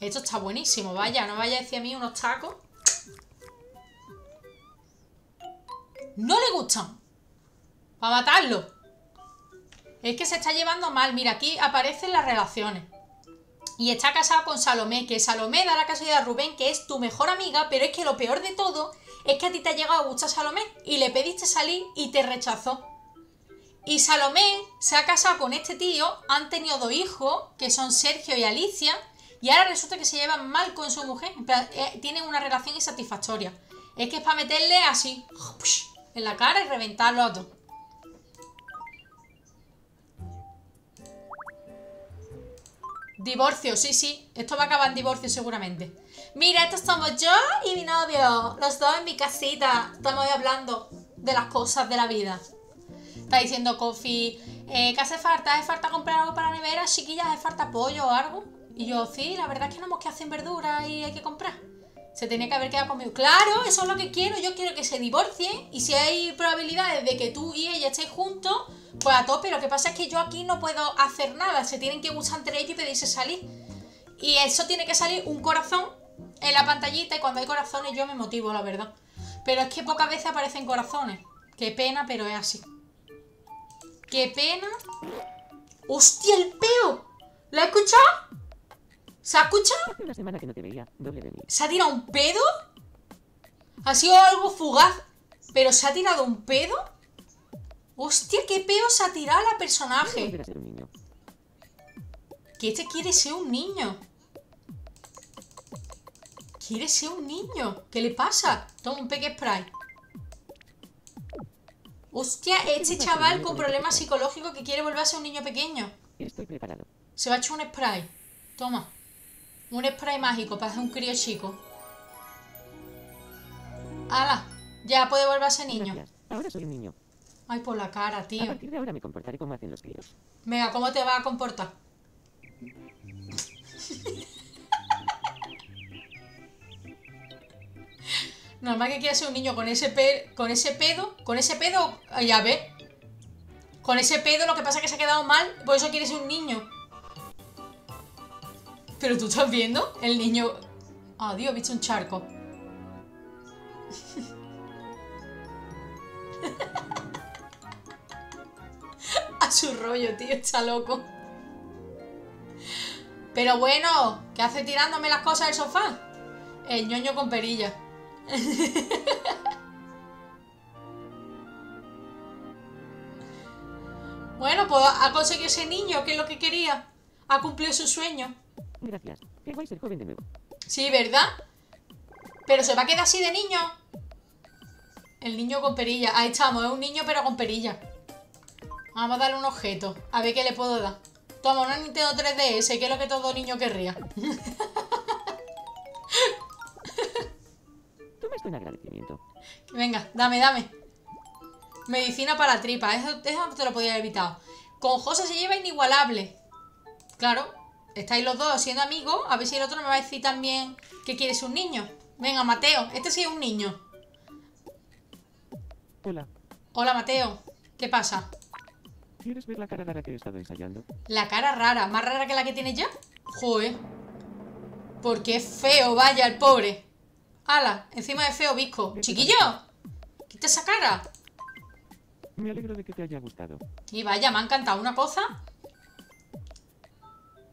Esto está buenísimo, vaya. No vaya hacia mí unos tacos. No le gustan. Para matarlo. Es que se está llevando mal. Mira, aquí aparecen las relaciones. Y está casado con Salomé. Que Salomé da la casualidad a Rubén, que es tu mejor amiga. Pero es que lo peor de todo es que a ti te ha llegado a gustar Salomé y le pediste salir y te rechazó. Y Salomé se ha casado con este tío, han tenido dos hijos, que son Sergio y Alicia, y ahora resulta que se llevan mal con su mujer. Tienen una relación insatisfactoria. Es que es para meterle así en la cara y reventarlo a todos. Divorcio, sí, sí. Esto va a acabar en divorcio seguramente. Mira, estos somos yo y mi novio. Los dos en mi casita. Estamos hablando de las cosas de la vida. Está diciendo Coffee, ¿qué hace falta? ¿Hace falta comprar algo para la nevera? Chiquillas, ¿hace falta pollo o algo? Y yo, sí, la verdad es que no hemos que hacer verduras y hay que comprar. Se tenía que haber quedado conmigo. Claro, eso es lo que quiero. Yo quiero que se divorcien. Y si hay probabilidades de que tú y ella estéis juntos, pues a tope. Lo que pasa es que yo aquí no puedo hacer nada. Se tienen que gustar entre ellos y pedirse salir. Y eso tiene que salir un corazón en la pantallita. Y cuando hay corazones yo me motivo, la verdad. Pero es que pocas veces aparecen corazones. Qué pena, pero es así. Qué pena. ¡Hostia, el peo! ¿Lo has escuchado? ¿Se ha escuchado? Hace una semana que no te veía, doble de mí. ¿Se ha tirado un pedo? Ha sido algo fugaz, pero ¿se ha tirado un pedo? Hostia, qué pedo se ha tirado la personaje. Quiero ser un niño. Que este quiere ser un niño. Quiere ser un niño. ¿Qué le pasa? Toma un peque spray. Hostia, este chaval con problemas psicológicos que quiere volver a ser un niño pequeño. Estoy preparado. Se va a echar un spray. Toma. Un spray mágico para hacer un crío chico. ¡Hala! Ya puede volver a ser niño. Gracias. Ahora soy un niño. Ay, por la cara, tío. A partir de ahora me comportaré como hacen los críos. Venga, ¿cómo te vas a comportar? Normal que quieras ser un niño con ese pedo. Con ese pedo, ya ves. Con ese pedo, lo que pasa es que se ha quedado mal. Por eso quieres ser un niño. Pero tú estás viendo el niño. Ah, oh, Dios, viste un charco. A su rollo, tío, está loco. Pero bueno, ¿qué hace tirándome las cosas del sofá? El ñoño con perilla. Bueno, pues ha conseguido ese niño, que es lo que quería. Ha cumplido su sueño. Gracias, qué guay ser joven de nuevo. Sí, ¿verdad? Pero se va a quedar así de niño. El niño con perilla. Ahí estamos, es un niño pero con perilla. Vamos a darle un objeto. A ver qué le puedo dar. Toma, una Nintendo 3DS, que es lo que todo niño querría. Toma esto en agradecimiento. Venga, dame, dame. Medicina para la tripa. Eso te lo podía haber evitado. Con José se lleva inigualable. Claro. estáis los dos siendo amigos, a ver si el otro me va a decir también que quieres un niño. Venga, Mateo, este sí es un niño. Hola. Hola, Mateo. ¿Qué pasa? ¿Quieres ver la cara rara que he estado ensayando? ¿La cara rara? ¿Más rara que la que tienes ya? Joder. Porque es feo, vaya, el pobre. ¡Hala! Encima de feo, bizco. ¡Chiquillo! ¡Quita esa cara! Me alegro de que te haya gustado. Y vaya, me ha encantado. ¿Una cosa?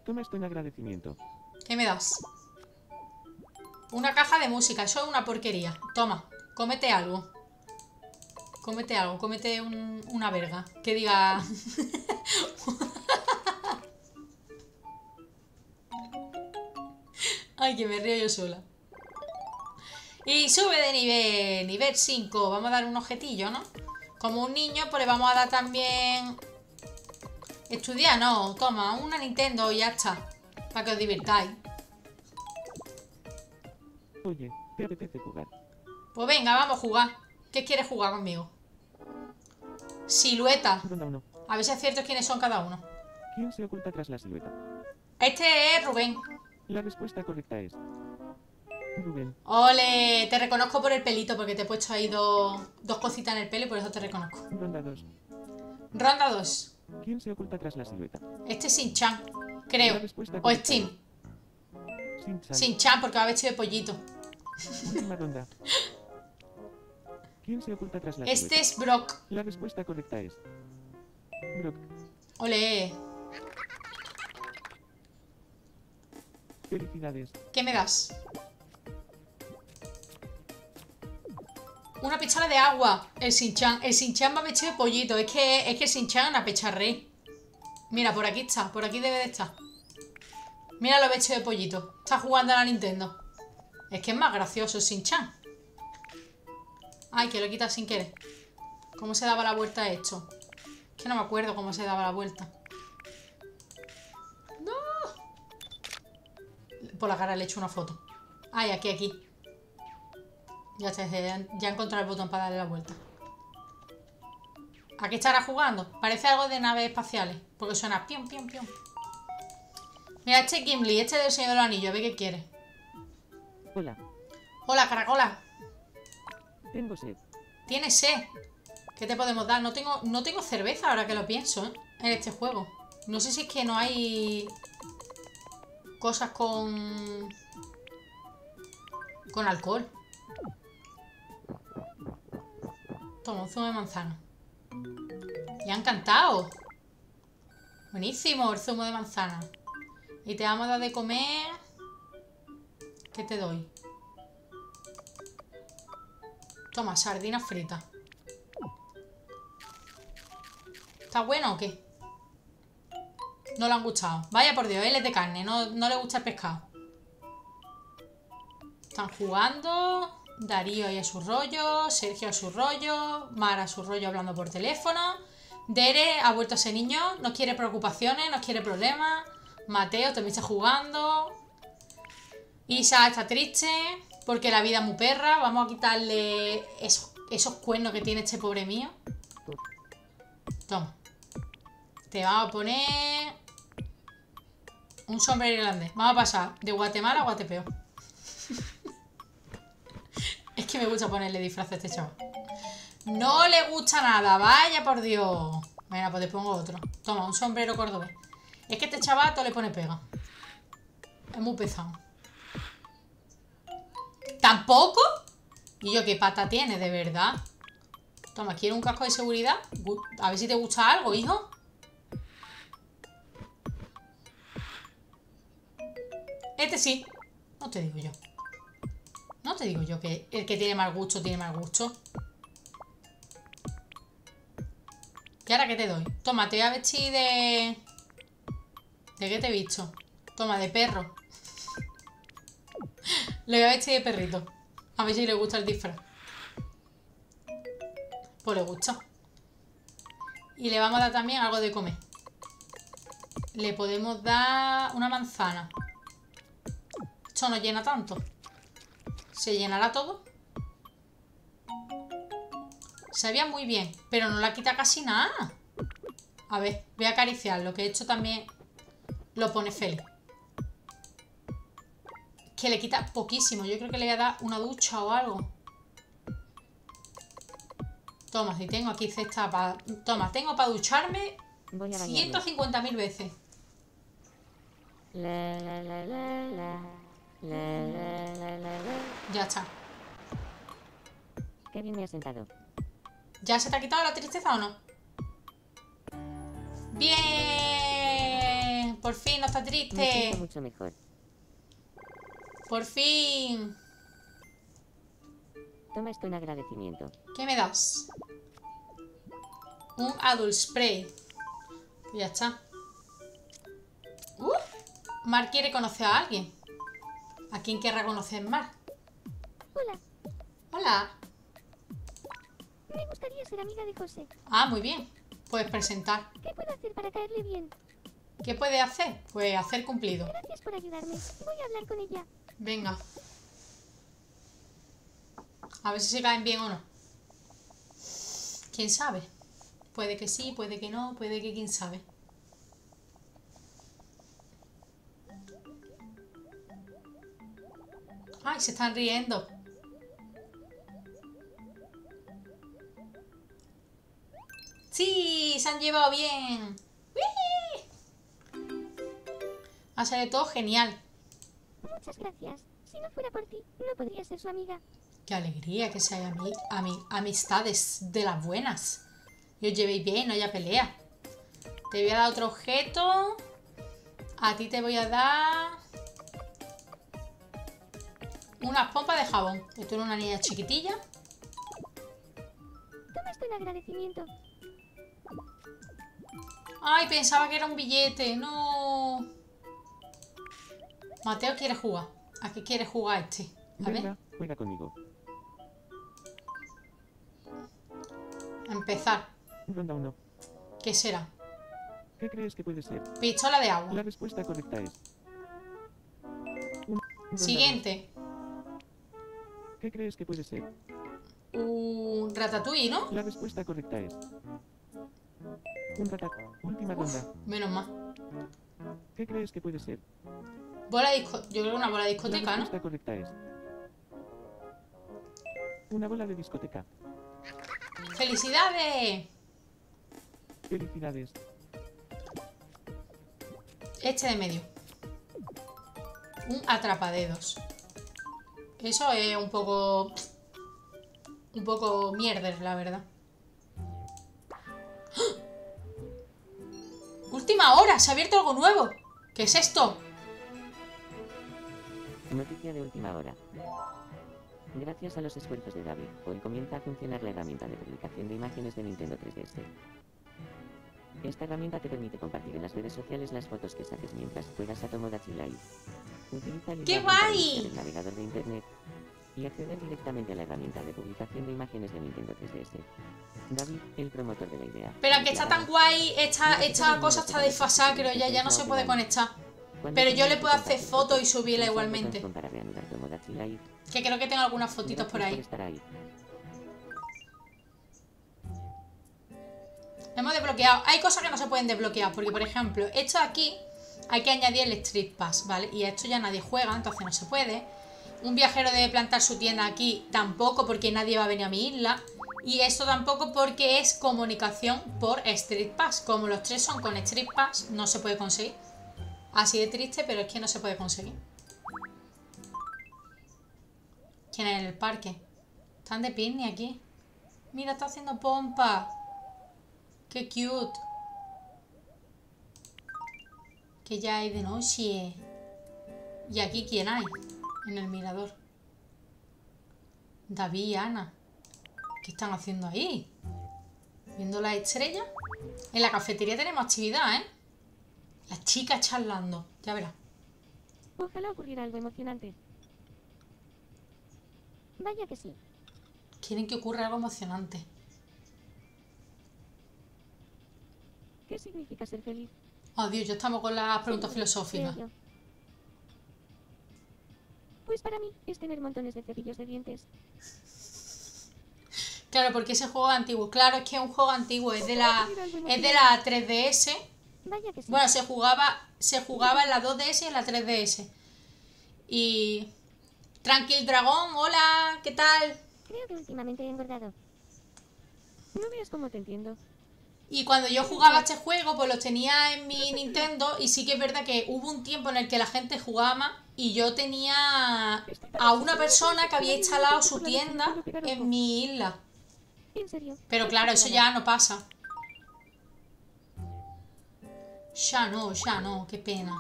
Toma esto en agradecimiento. ¿Qué me das? Una caja de música. Eso es una porquería. Toma, cómete algo. Cómete algo. Cómete una verga. Que diga... Ay, que me río yo sola. Y sube de nivel. Nivel 5. Vamos a dar un objetillo, ¿no? Como un niño, pues le vamos a dar también... Estudiar, no. Toma, una Nintendo y ya está. Para que os divirtáis. Oye, ¿te apetece jugar? Pues venga, vamos a jugar. ¿Qué quieres jugar conmigo? Silueta. A ver si es cierto quiénes son cada uno. ¿Quién se oculta tras la silueta? Este es Rubén. La respuesta correcta es... Rubén. Ole, te reconozco por el pelito, porque te he puesto ahí dos cositas en el pelo y por eso te reconozco. Ronda 2. Ronda 2. ¿Quién se oculta tras la silueta? Este es Shin-chan, creo. O es Tim. Shin-chan, porque va vestido de pollito. Última ronda. ¿Quién se oculta tras la silueta? Este es Brock. La respuesta correcta es Brock. Ole. Felicidades. ¿Qué me das? Una pistola de agua. El Shin-chan. El Shin-chan va vestido de pollito. Es que el Shin-chan es una pecharré. Mira, por aquí está. Por aquí debe de estar. Mira lo vestido de pollito. Está jugando a la Nintendo. Es que es más gracioso el Shin-chan. Ay, que lo he quitado sin querer. ¿Cómo se daba la vuelta a esto? Es que no me acuerdo cómo se daba la vuelta. ¡No! Por la cara le he hecho una foto. Ay, aquí, aquí. Ya está, ya he encontrado el botón para darle la vuelta. ¿A qué estará jugando? Parece algo de naves espaciales. Porque suena pium, pium, pium. Mira, este es Ghibli, este es del Señor de los Anillos. A ver qué quiere. Hola. Hola, caracola. Tengo sed. ¿Tienes sed? ¿Qué te podemos dar? No tengo cerveza ahora que lo pienso, ¿eh? En este juego. No sé si es que no hay... cosas con... con alcohol. Toma, un zumo de manzana. ¡Le ha encantado! Buenísimo el zumo de manzana. Y te vamos a dar de comer... ¿Qué te doy? Toma, sardinas fritas. ¿Está bueno o qué? No le han gustado. Vaya por Dios, él es de carne, no le gusta el pescado. Están jugando... Darío y a su rollo, Sergio a su rollo, Mar a su rollo hablando por teléfono, Dere ha vuelto a ser niño, no quiere preocupaciones, no quiere problemas, Mateo también está jugando, Isa está triste porque la vida es muy perra, vamos a quitarle esos cuernos que tiene este pobre mío. Toma, te vamos a poner un sombrero irlandés, vamos a pasar de Guatemala a Guatepeo. Es que me gusta ponerle disfraz a este chaval. No le gusta nada, vaya por Dios. Venga, pues te pongo otro. Toma, un sombrero cordobés. Es que este chaval todo le pone pega. Es muy pesado. ¿Tampoco? Y yo, ¿qué pata tiene, de verdad? Toma, ¿quieres un casco de seguridad? A ver si te gusta algo, hijo. Este sí. No te digo yo. No te digo yo que el que tiene mal gusto. ¿Y ahora qué te doy? Toma, te voy a vestir de... ¿De qué te he visto? Toma, de perro. Le voy a vestir de perrito. A ver si le gusta el disfraz. Pues le gusta. Y le vamos a dar también algo de comer. Le podemos dar una manzana. Esto no llena tanto. ¿Se llenará todo? Sabía muy bien, pero no la quita casi nada. A ver, voy a acariciarlo, que esto también lo pone feliz. que le quita poquísimo. Yo creo que le voy a dar una ducha o algo. Toma, si tengo aquí cesta para... Toma, tengo para ducharme 150.000 veces. Ya está. Qué bien me he sentado. ¿Ya se te ha quitado la tristeza o no? ¡Bien! Por fin no está triste. Me siento mucho mejor. Por fin. Toma esto en agradecimiento. ¿Qué me das? Un Adult Spray. Pues ya está. Mar quiere conocer a alguien. ¿A quién querrá conocer Mar? Hola. Hola. Me gustaría ser amiga de José. Ah, muy bien. Puedes presentar. ¿Qué puedo hacer para caerle bien? ¿Qué puede hacer? Pues hacer cumplido. Gracias por ayudarme. Voy a hablar con ella. Venga. A ver si se caen bien o no. ¿Quién sabe? Puede que sí, puede que no, puede que quién sabe. Ay, se están riendo. Sí, se han llevado bien. ¡Wii! Ha salido todo genial. Muchas gracias. Si no fuera por ti, no podría ser su amiga. Qué alegría que se haya amistades de las buenas. Y os llevéis bien, no haya pelea. Te voy a dar otro objeto. A ti te voy a dar... unas pompas de jabón. Esto era una niña chiquitilla. Toma esto en agradecimiento. Ay, pensaba que era un billete. No. Mateo quiere jugar. ¿A qué quiere jugar este? A ver. Venga, juega conmigo. Empezar. Ronda 1. ¿Qué será? ¿Qué crees que puede ser? Pistola de agua. La respuesta correcta es... Siguiente. ¿Qué crees que puede ser? Un ratatouille, ¿no? La respuesta correcta es... un ratatouille. Última ronda. Menos mal. ¿Qué crees que puede ser? Bola de discoteca. Yo creo una bola de discoteca, ¿no? La respuesta correcta es... una bola de discoteca. ¡Felicidades! Felicidades. Este de medio. Un atrapadedos. Eso es un poco... un poco mierder, la verdad. ¡Oh! ¡Última hora! ¡Se ha abierto algo nuevo! ¿Qué es esto? Noticia de última hora. Gracias a los esfuerzos de David, hoy comienza a funcionar la herramienta de publicación de imágenes de Nintendo 3DS. Esta herramienta te permite compartir en las redes sociales las fotos que saques mientras juegas a Tomodachi Life. Utiliza el navegador de internet y acceder directamente a la herramienta de publicación de imágenes de Nintendo 3DS. David, el promotor de la idea. Pero que está tan guay, esta cosa está desfasada, creo ya, ya no se puede conectar. Pero yo le puedo hacer fotos y subirla igualmente. Que creo que tengo algunas fotitos por ahí. Hemos desbloqueado. Hay cosas que no se pueden desbloquear. Porque, por ejemplo, esto de aquí hay que añadir el Street Pass, ¿vale? Y a esto ya nadie juega, entonces no se puede. Un viajero debe plantar su tienda aquí tampoco, porque nadie va a venir a mi isla. Y esto tampoco, porque es comunicación por Street Pass. Como los tres son con Street Pass, no se puede conseguir. Así de triste, pero es que no se puede conseguir. ¿Quién es en el parque? Están de picnic aquí. Mira, está haciendo pompa. Qué cute. Que ya hay de noche. ¿Y aquí quién hay? En el mirador. David y Ana. ¿Qué están haciendo ahí? ¿Viendo las estrellas? En la cafetería tenemos actividad, ¿eh? Las chicas charlando. Ya verás. Ojalá ocurriera algo emocionante. Vaya que sí. Quieren que ocurra algo emocionante. ¿Qué significa ser feliz? Oh, Dios, ya estamos con las preguntas filosóficas. Pues para mí es tener montones de cepillos de dientes. Claro, porque ese juego es antiguo. Claro, es que es un juego antiguo. Es de la 3DS. Vaya que sí. Bueno, se jugaba en la 2DS y en la 3DS. Y... Tranquil Dragón, hola, ¿qué tal? Creo que últimamente he engordado. No veas cómo te entiendo. Y cuando yo jugaba este juego, pues los tenía en mi Nintendo. Y sí que es verdad que hubo un tiempo en el que la gente jugaba más. Y yo tenía a una persona que había instalado su tienda en mi isla. Pero claro, eso ya no pasa. Ya no, qué pena.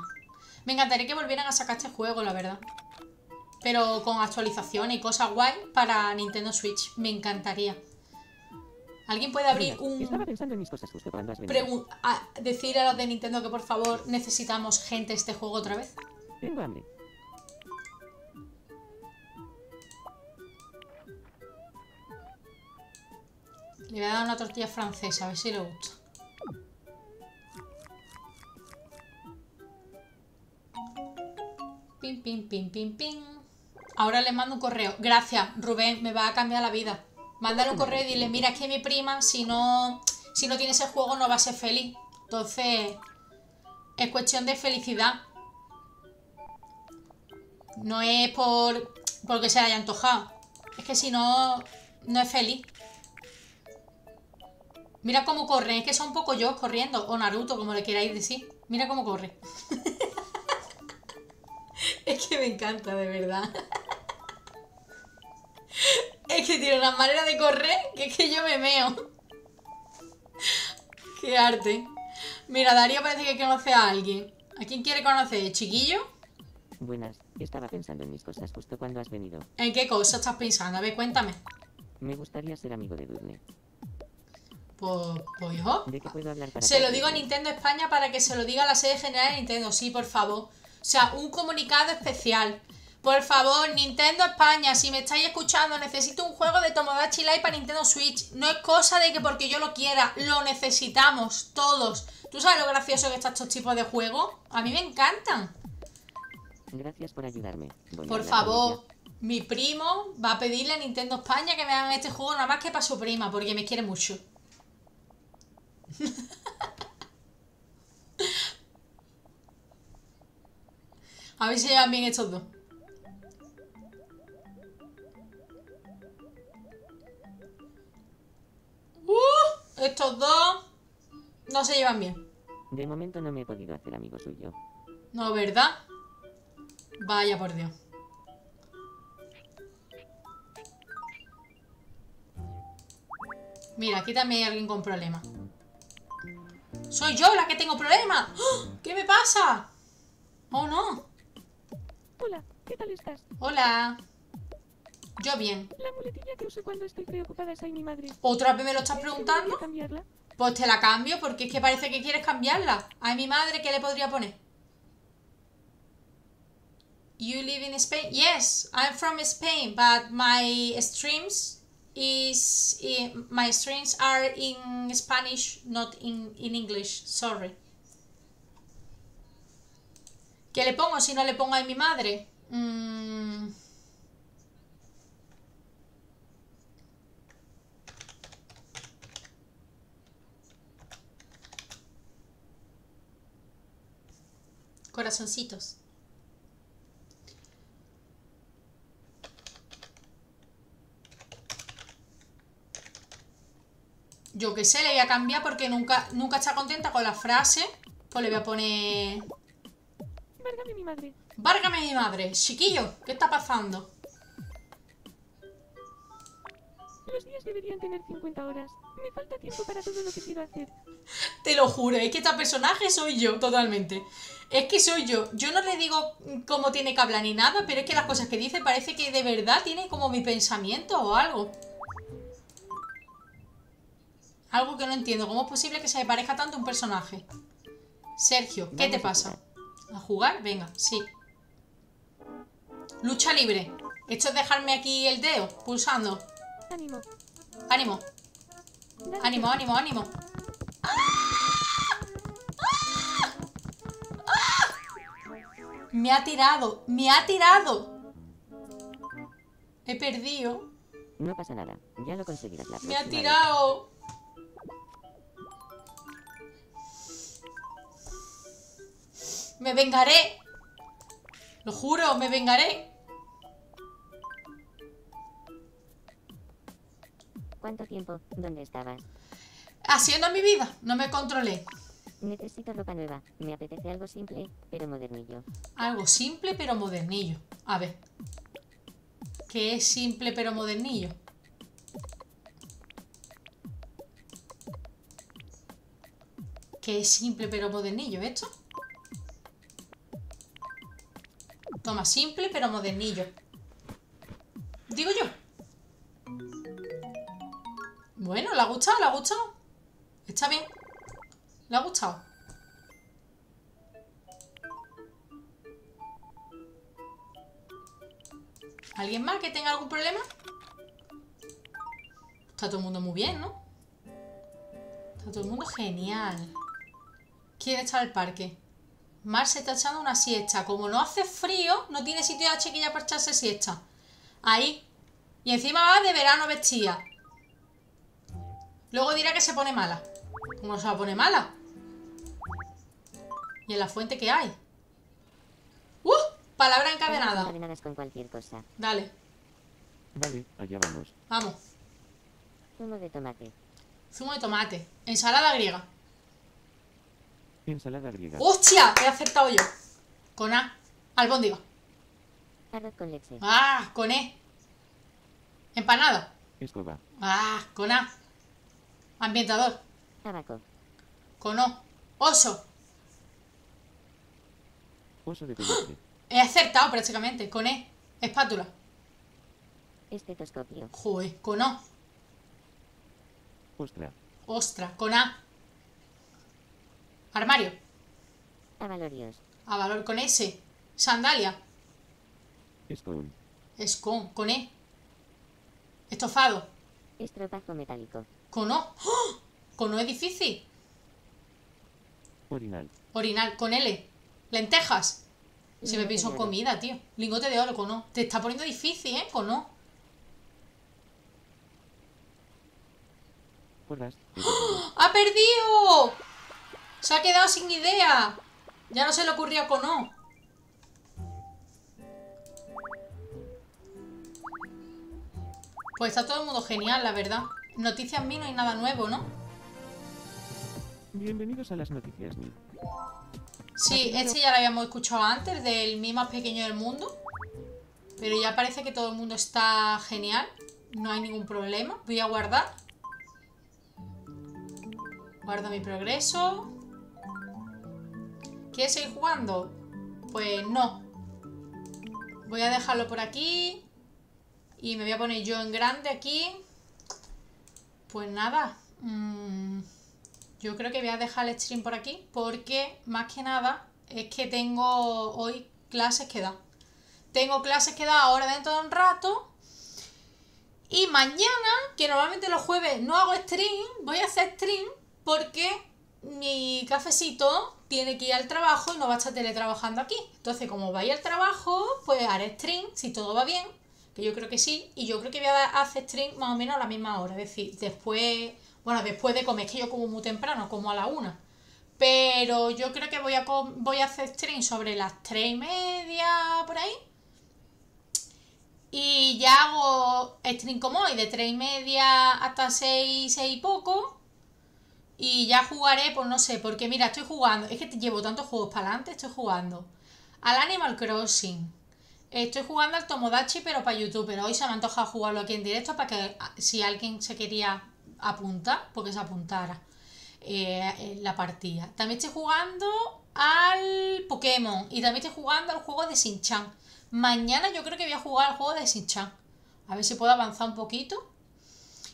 Me encantaría que volvieran a sacar este juego, la verdad. Pero con actualizaciones y cosas guay para Nintendo Switch. Me encantaría. ¿Alguien puede abrir un...? Estaba pensando en mis cosas justo cuando has venido. Decir a los de Nintendo que por favor necesitamos gente este juego otra vez. Tengo hambre. Le voy a dar una tortilla francesa, a ver si le gusta. Pim, pim, pim, pim, pim. Ahora les mando un correo. Gracias, Rubén, me va a cambiar la vida. Mándale un correo y dile, mira, es que mi prima, si no tiene ese juego, no va a ser feliz. Entonces, es cuestión de felicidad. No es porque se haya antojado. Es que si no, no es feliz. Mira cómo corren, es que son un poco yo corriendo. O Naruto, como le queráis decir. Mira cómo corre. Es que me encanta, de verdad. Es que tiene una manera de correr que es que yo me meo. Qué arte. Mira, Darío parece que conoce a alguien. ¿A quién quiere conocer? ¿Chiquillo? Buenas, estaba pensando en mis cosas justo cuando has venido. ¿En qué cosa estás pensando? A ver, cuéntame. Me gustaría ser amigo de Durne. Pues yo. ¿De qué puedo hablar para se lo digo a Nintendo España para que se lo diga a la sede general de Nintendo? Sí, por favor. O sea, un comunicado especial. Por favor, Nintendo España, si me estáis escuchando, necesito un juego de Tomodachi Life para Nintendo Switch. No es cosa de que porque yo lo quiera, lo necesitamos todos. ¿Tú sabes lo gracioso que están estos tipos de juegos? A mí me encantan. Gracias por ayudarme. Por favor, mi primo va a pedirle a Nintendo España que me hagan este juego nada más que para su prima, porque me quiere mucho. A ver si llevan bien estos dos. Estos dos no se llevan bien. De momento no me he podido hacer amigo suyo. No, ¿verdad? Vaya por Dios. Mira, aquí también hay alguien con problemas. ¡Soy yo la que tengo problemas! ¡Oh! ¿Qué me pasa? ¡Oh, no! Hola, ¿qué tal estás? Hola. Yo bien. La muletilla que uso cuando estoy preocupada es ahí mi madre. ¿Otra vez me lo estás preguntando? Pues te la cambio porque es que parece que quieres cambiarla. A mi madre, ¿qué le podría poner? You live in Spain? Yes, I'm from Spain, but my streams are in Spanish, not in English. Sorry. ¿Qué le pongo si no le pongo a mi madre? Corazoncitos. Yo qué sé, le voy a cambiar porque nunca está contenta con la frase. Pues le voy a poner... Várgame mi madre. Várgame mi madre. Chiquillo, ¿qué está pasando? Los días deberían tener 50 horas. Me falta tiempo para todo lo que quiero hacer. Te lo juro, es que este personaje soy yo, totalmente. Es que soy yo. Yo no le digo cómo tiene que hablar ni nada, pero es que las cosas que dice parece que de verdad tiene como mi pensamiento o algo. Algo que no entiendo. ¿Cómo es posible que se me parezca tanto un personaje? Sergio, ¿qué te pasa? ¿A jugar? Venga, sí. Lucha libre. Esto es dejarme aquí el dedo, pulsando. Ánimo. Ánimo. Ánimo, ánimo, ánimo. ¡Ah! ¡Ah! ¡Ah! Me ha tirado. Me ha tirado. He perdido. No pasa nada. Ya lo conseguirás la próxima. Me ha tirado. Me vengaré. Lo juro, me vengaré. ¿Cuánto tiempo? ¿Dónde estabas? Haciendo mi vida, no me controlé. Necesito ropa nueva. Me apetece algo simple, pero modernillo. Algo simple, pero modernillo. A ver. ¿Qué es simple, pero modernillo? ¿Qué es simple, pero modernillo esto? Toma, simple, pero modernillo. Digo yo. Bueno, ¿le ha gustado? ¿Le ha gustado? Está bien. ¿Le ha gustado? ¿Alguien más que tenga algún problema? Está todo el mundo muy bien, ¿no? Está todo el mundo genial. ¿Quién está en el parque? Mar se está echando una siesta. Como no hace frío, no tiene sitio la chiquilla para echarse siesta. Ahí. Y encima va de verano vestida. Luego dirá que se pone mala. ¿Cómo se va a poner mala? ¿Y en la fuente qué hay? ¡Uh! Palabra encadenada. Encadenadas con cualquier cosa. Dale. Vale, allá vamos. Vamos. Zumo de tomate. Zumo de tomate. Ensalada griega. Ensalada griega. ¡Hostia! He acertado yo. Con A. Albóndiga. Arroz con leche. ¡Ah! Con E. Empanada. Escoba. ¡Ah! Con A. Ambientador. Tabaco. Con O. Oso. Oso de tomate. He acertado prácticamente. Con E. Espátula. Estetoscopio. Joder. Con O. Ostra. Ostra. Con A. Armario. Avalorios. Avalor con S. Sandalia. Escon. Escon. Con E. Estofado. Estropajo metálico. Con O. ¡Oh! Con O es difícil. Orinal. Orinal. Con L. Lentejas. Si me pienso en comida, tío. Lingote de oro. Con O. Te está poniendo difícil, ¿eh? Con O. ¡Oh! ¡Ha perdido! Se ha quedado sin idea. Ya no se le ocurría con O. Pues está todo el mundo genial, la verdad. Noticias mí no hay nada nuevo, ¿no? Bienvenidos a las noticias mí. Sí, este ya lo habíamos escuchado antes, del mí más pequeño del mundo. Pero ya parece que todo el mundo está genial. No hay ningún problema. Voy a guardar. Guardo mi progreso. ¿Quieres seguir jugando? Pues no. Voy a dejarlo por aquí. Y me voy a poner yo en grande aquí. Pues nada. Yo creo que voy a dejar el stream por aquí. Porque más que nada es que tengo hoy clases que dar. Tengo clases que dar ahora dentro de un rato. Y mañana, que normalmente los jueves no hago stream, voy a hacer stream porque mi cafecito tiene que ir al trabajo y no va a estar teletrabajando aquí. Entonces, como vaya al trabajo, pues haré stream, si todo va bien, que yo creo que sí. Y yo creo que voy a hacer stream más o menos a la misma hora. Es decir, después, bueno, después de comer, es que yo como muy temprano, como a la 1. Pero yo creo que voy a hacer stream sobre las 3:30, por ahí. Y ya hago stream como hoy, de 3:30 hasta 6 y poco. Y ya jugaré, pues no sé, porque mira, estoy jugando. Es que llevo tantos juegos para adelante. Estoy jugando al Animal Crossing. Estoy jugando al Tomodachi, pero para YouTube. Pero hoy se me antoja jugarlo aquí en directo para que si alguien se quería apuntar, porque se apuntara en la partida. También estoy jugando al Pokémon. Y también estoy jugando al juego de Shin-chan. Mañana yo creo que voy a jugar al juego de Shin-chan. A ver si puedo avanzar un poquito.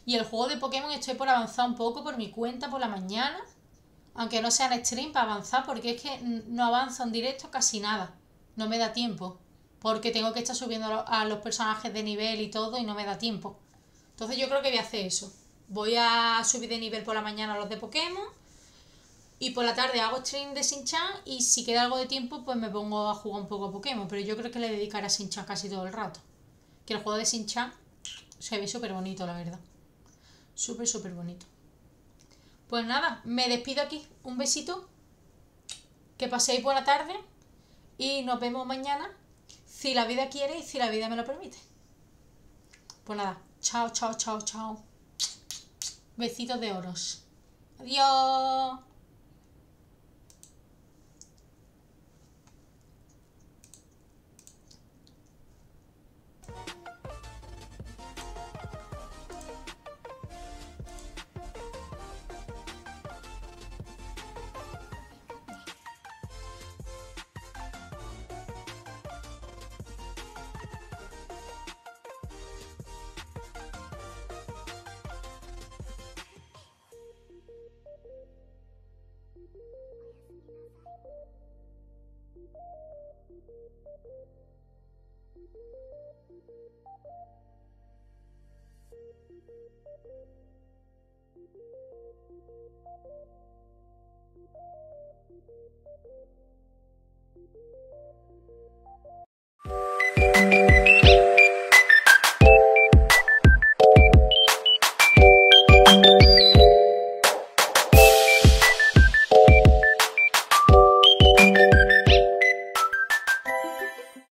Y el juego de Pokémon estoy por avanzar un poco por mi cuenta por la mañana. Aunque no sea en stream para avanzar, porque es que no avanzo en directo casi nada. No me da tiempo. Porque tengo que estar subiendo a los personajes de nivel y todo y no me da tiempo. Entonces yo creo que voy a hacer eso. Voy a subir de nivel por la mañana los de Pokémon. Y por la tarde hago stream de Shin-chan. Y si queda algo de tiempo, pues me pongo a jugar un poco a Pokémon. Pero yo creo que le dedicaré a Shin-chan casi todo el rato. Que el juego de Shin-chan se ve súper bonito, la verdad. Súper, súper bonito. Pues nada, me despido aquí. Un besito. Que paséis buena tarde. Y nos vemos mañana Si la vida quiere y si la vida me lo permite. Pues nada, chao, chao, chao, chao. Besitos de oros. Adiós.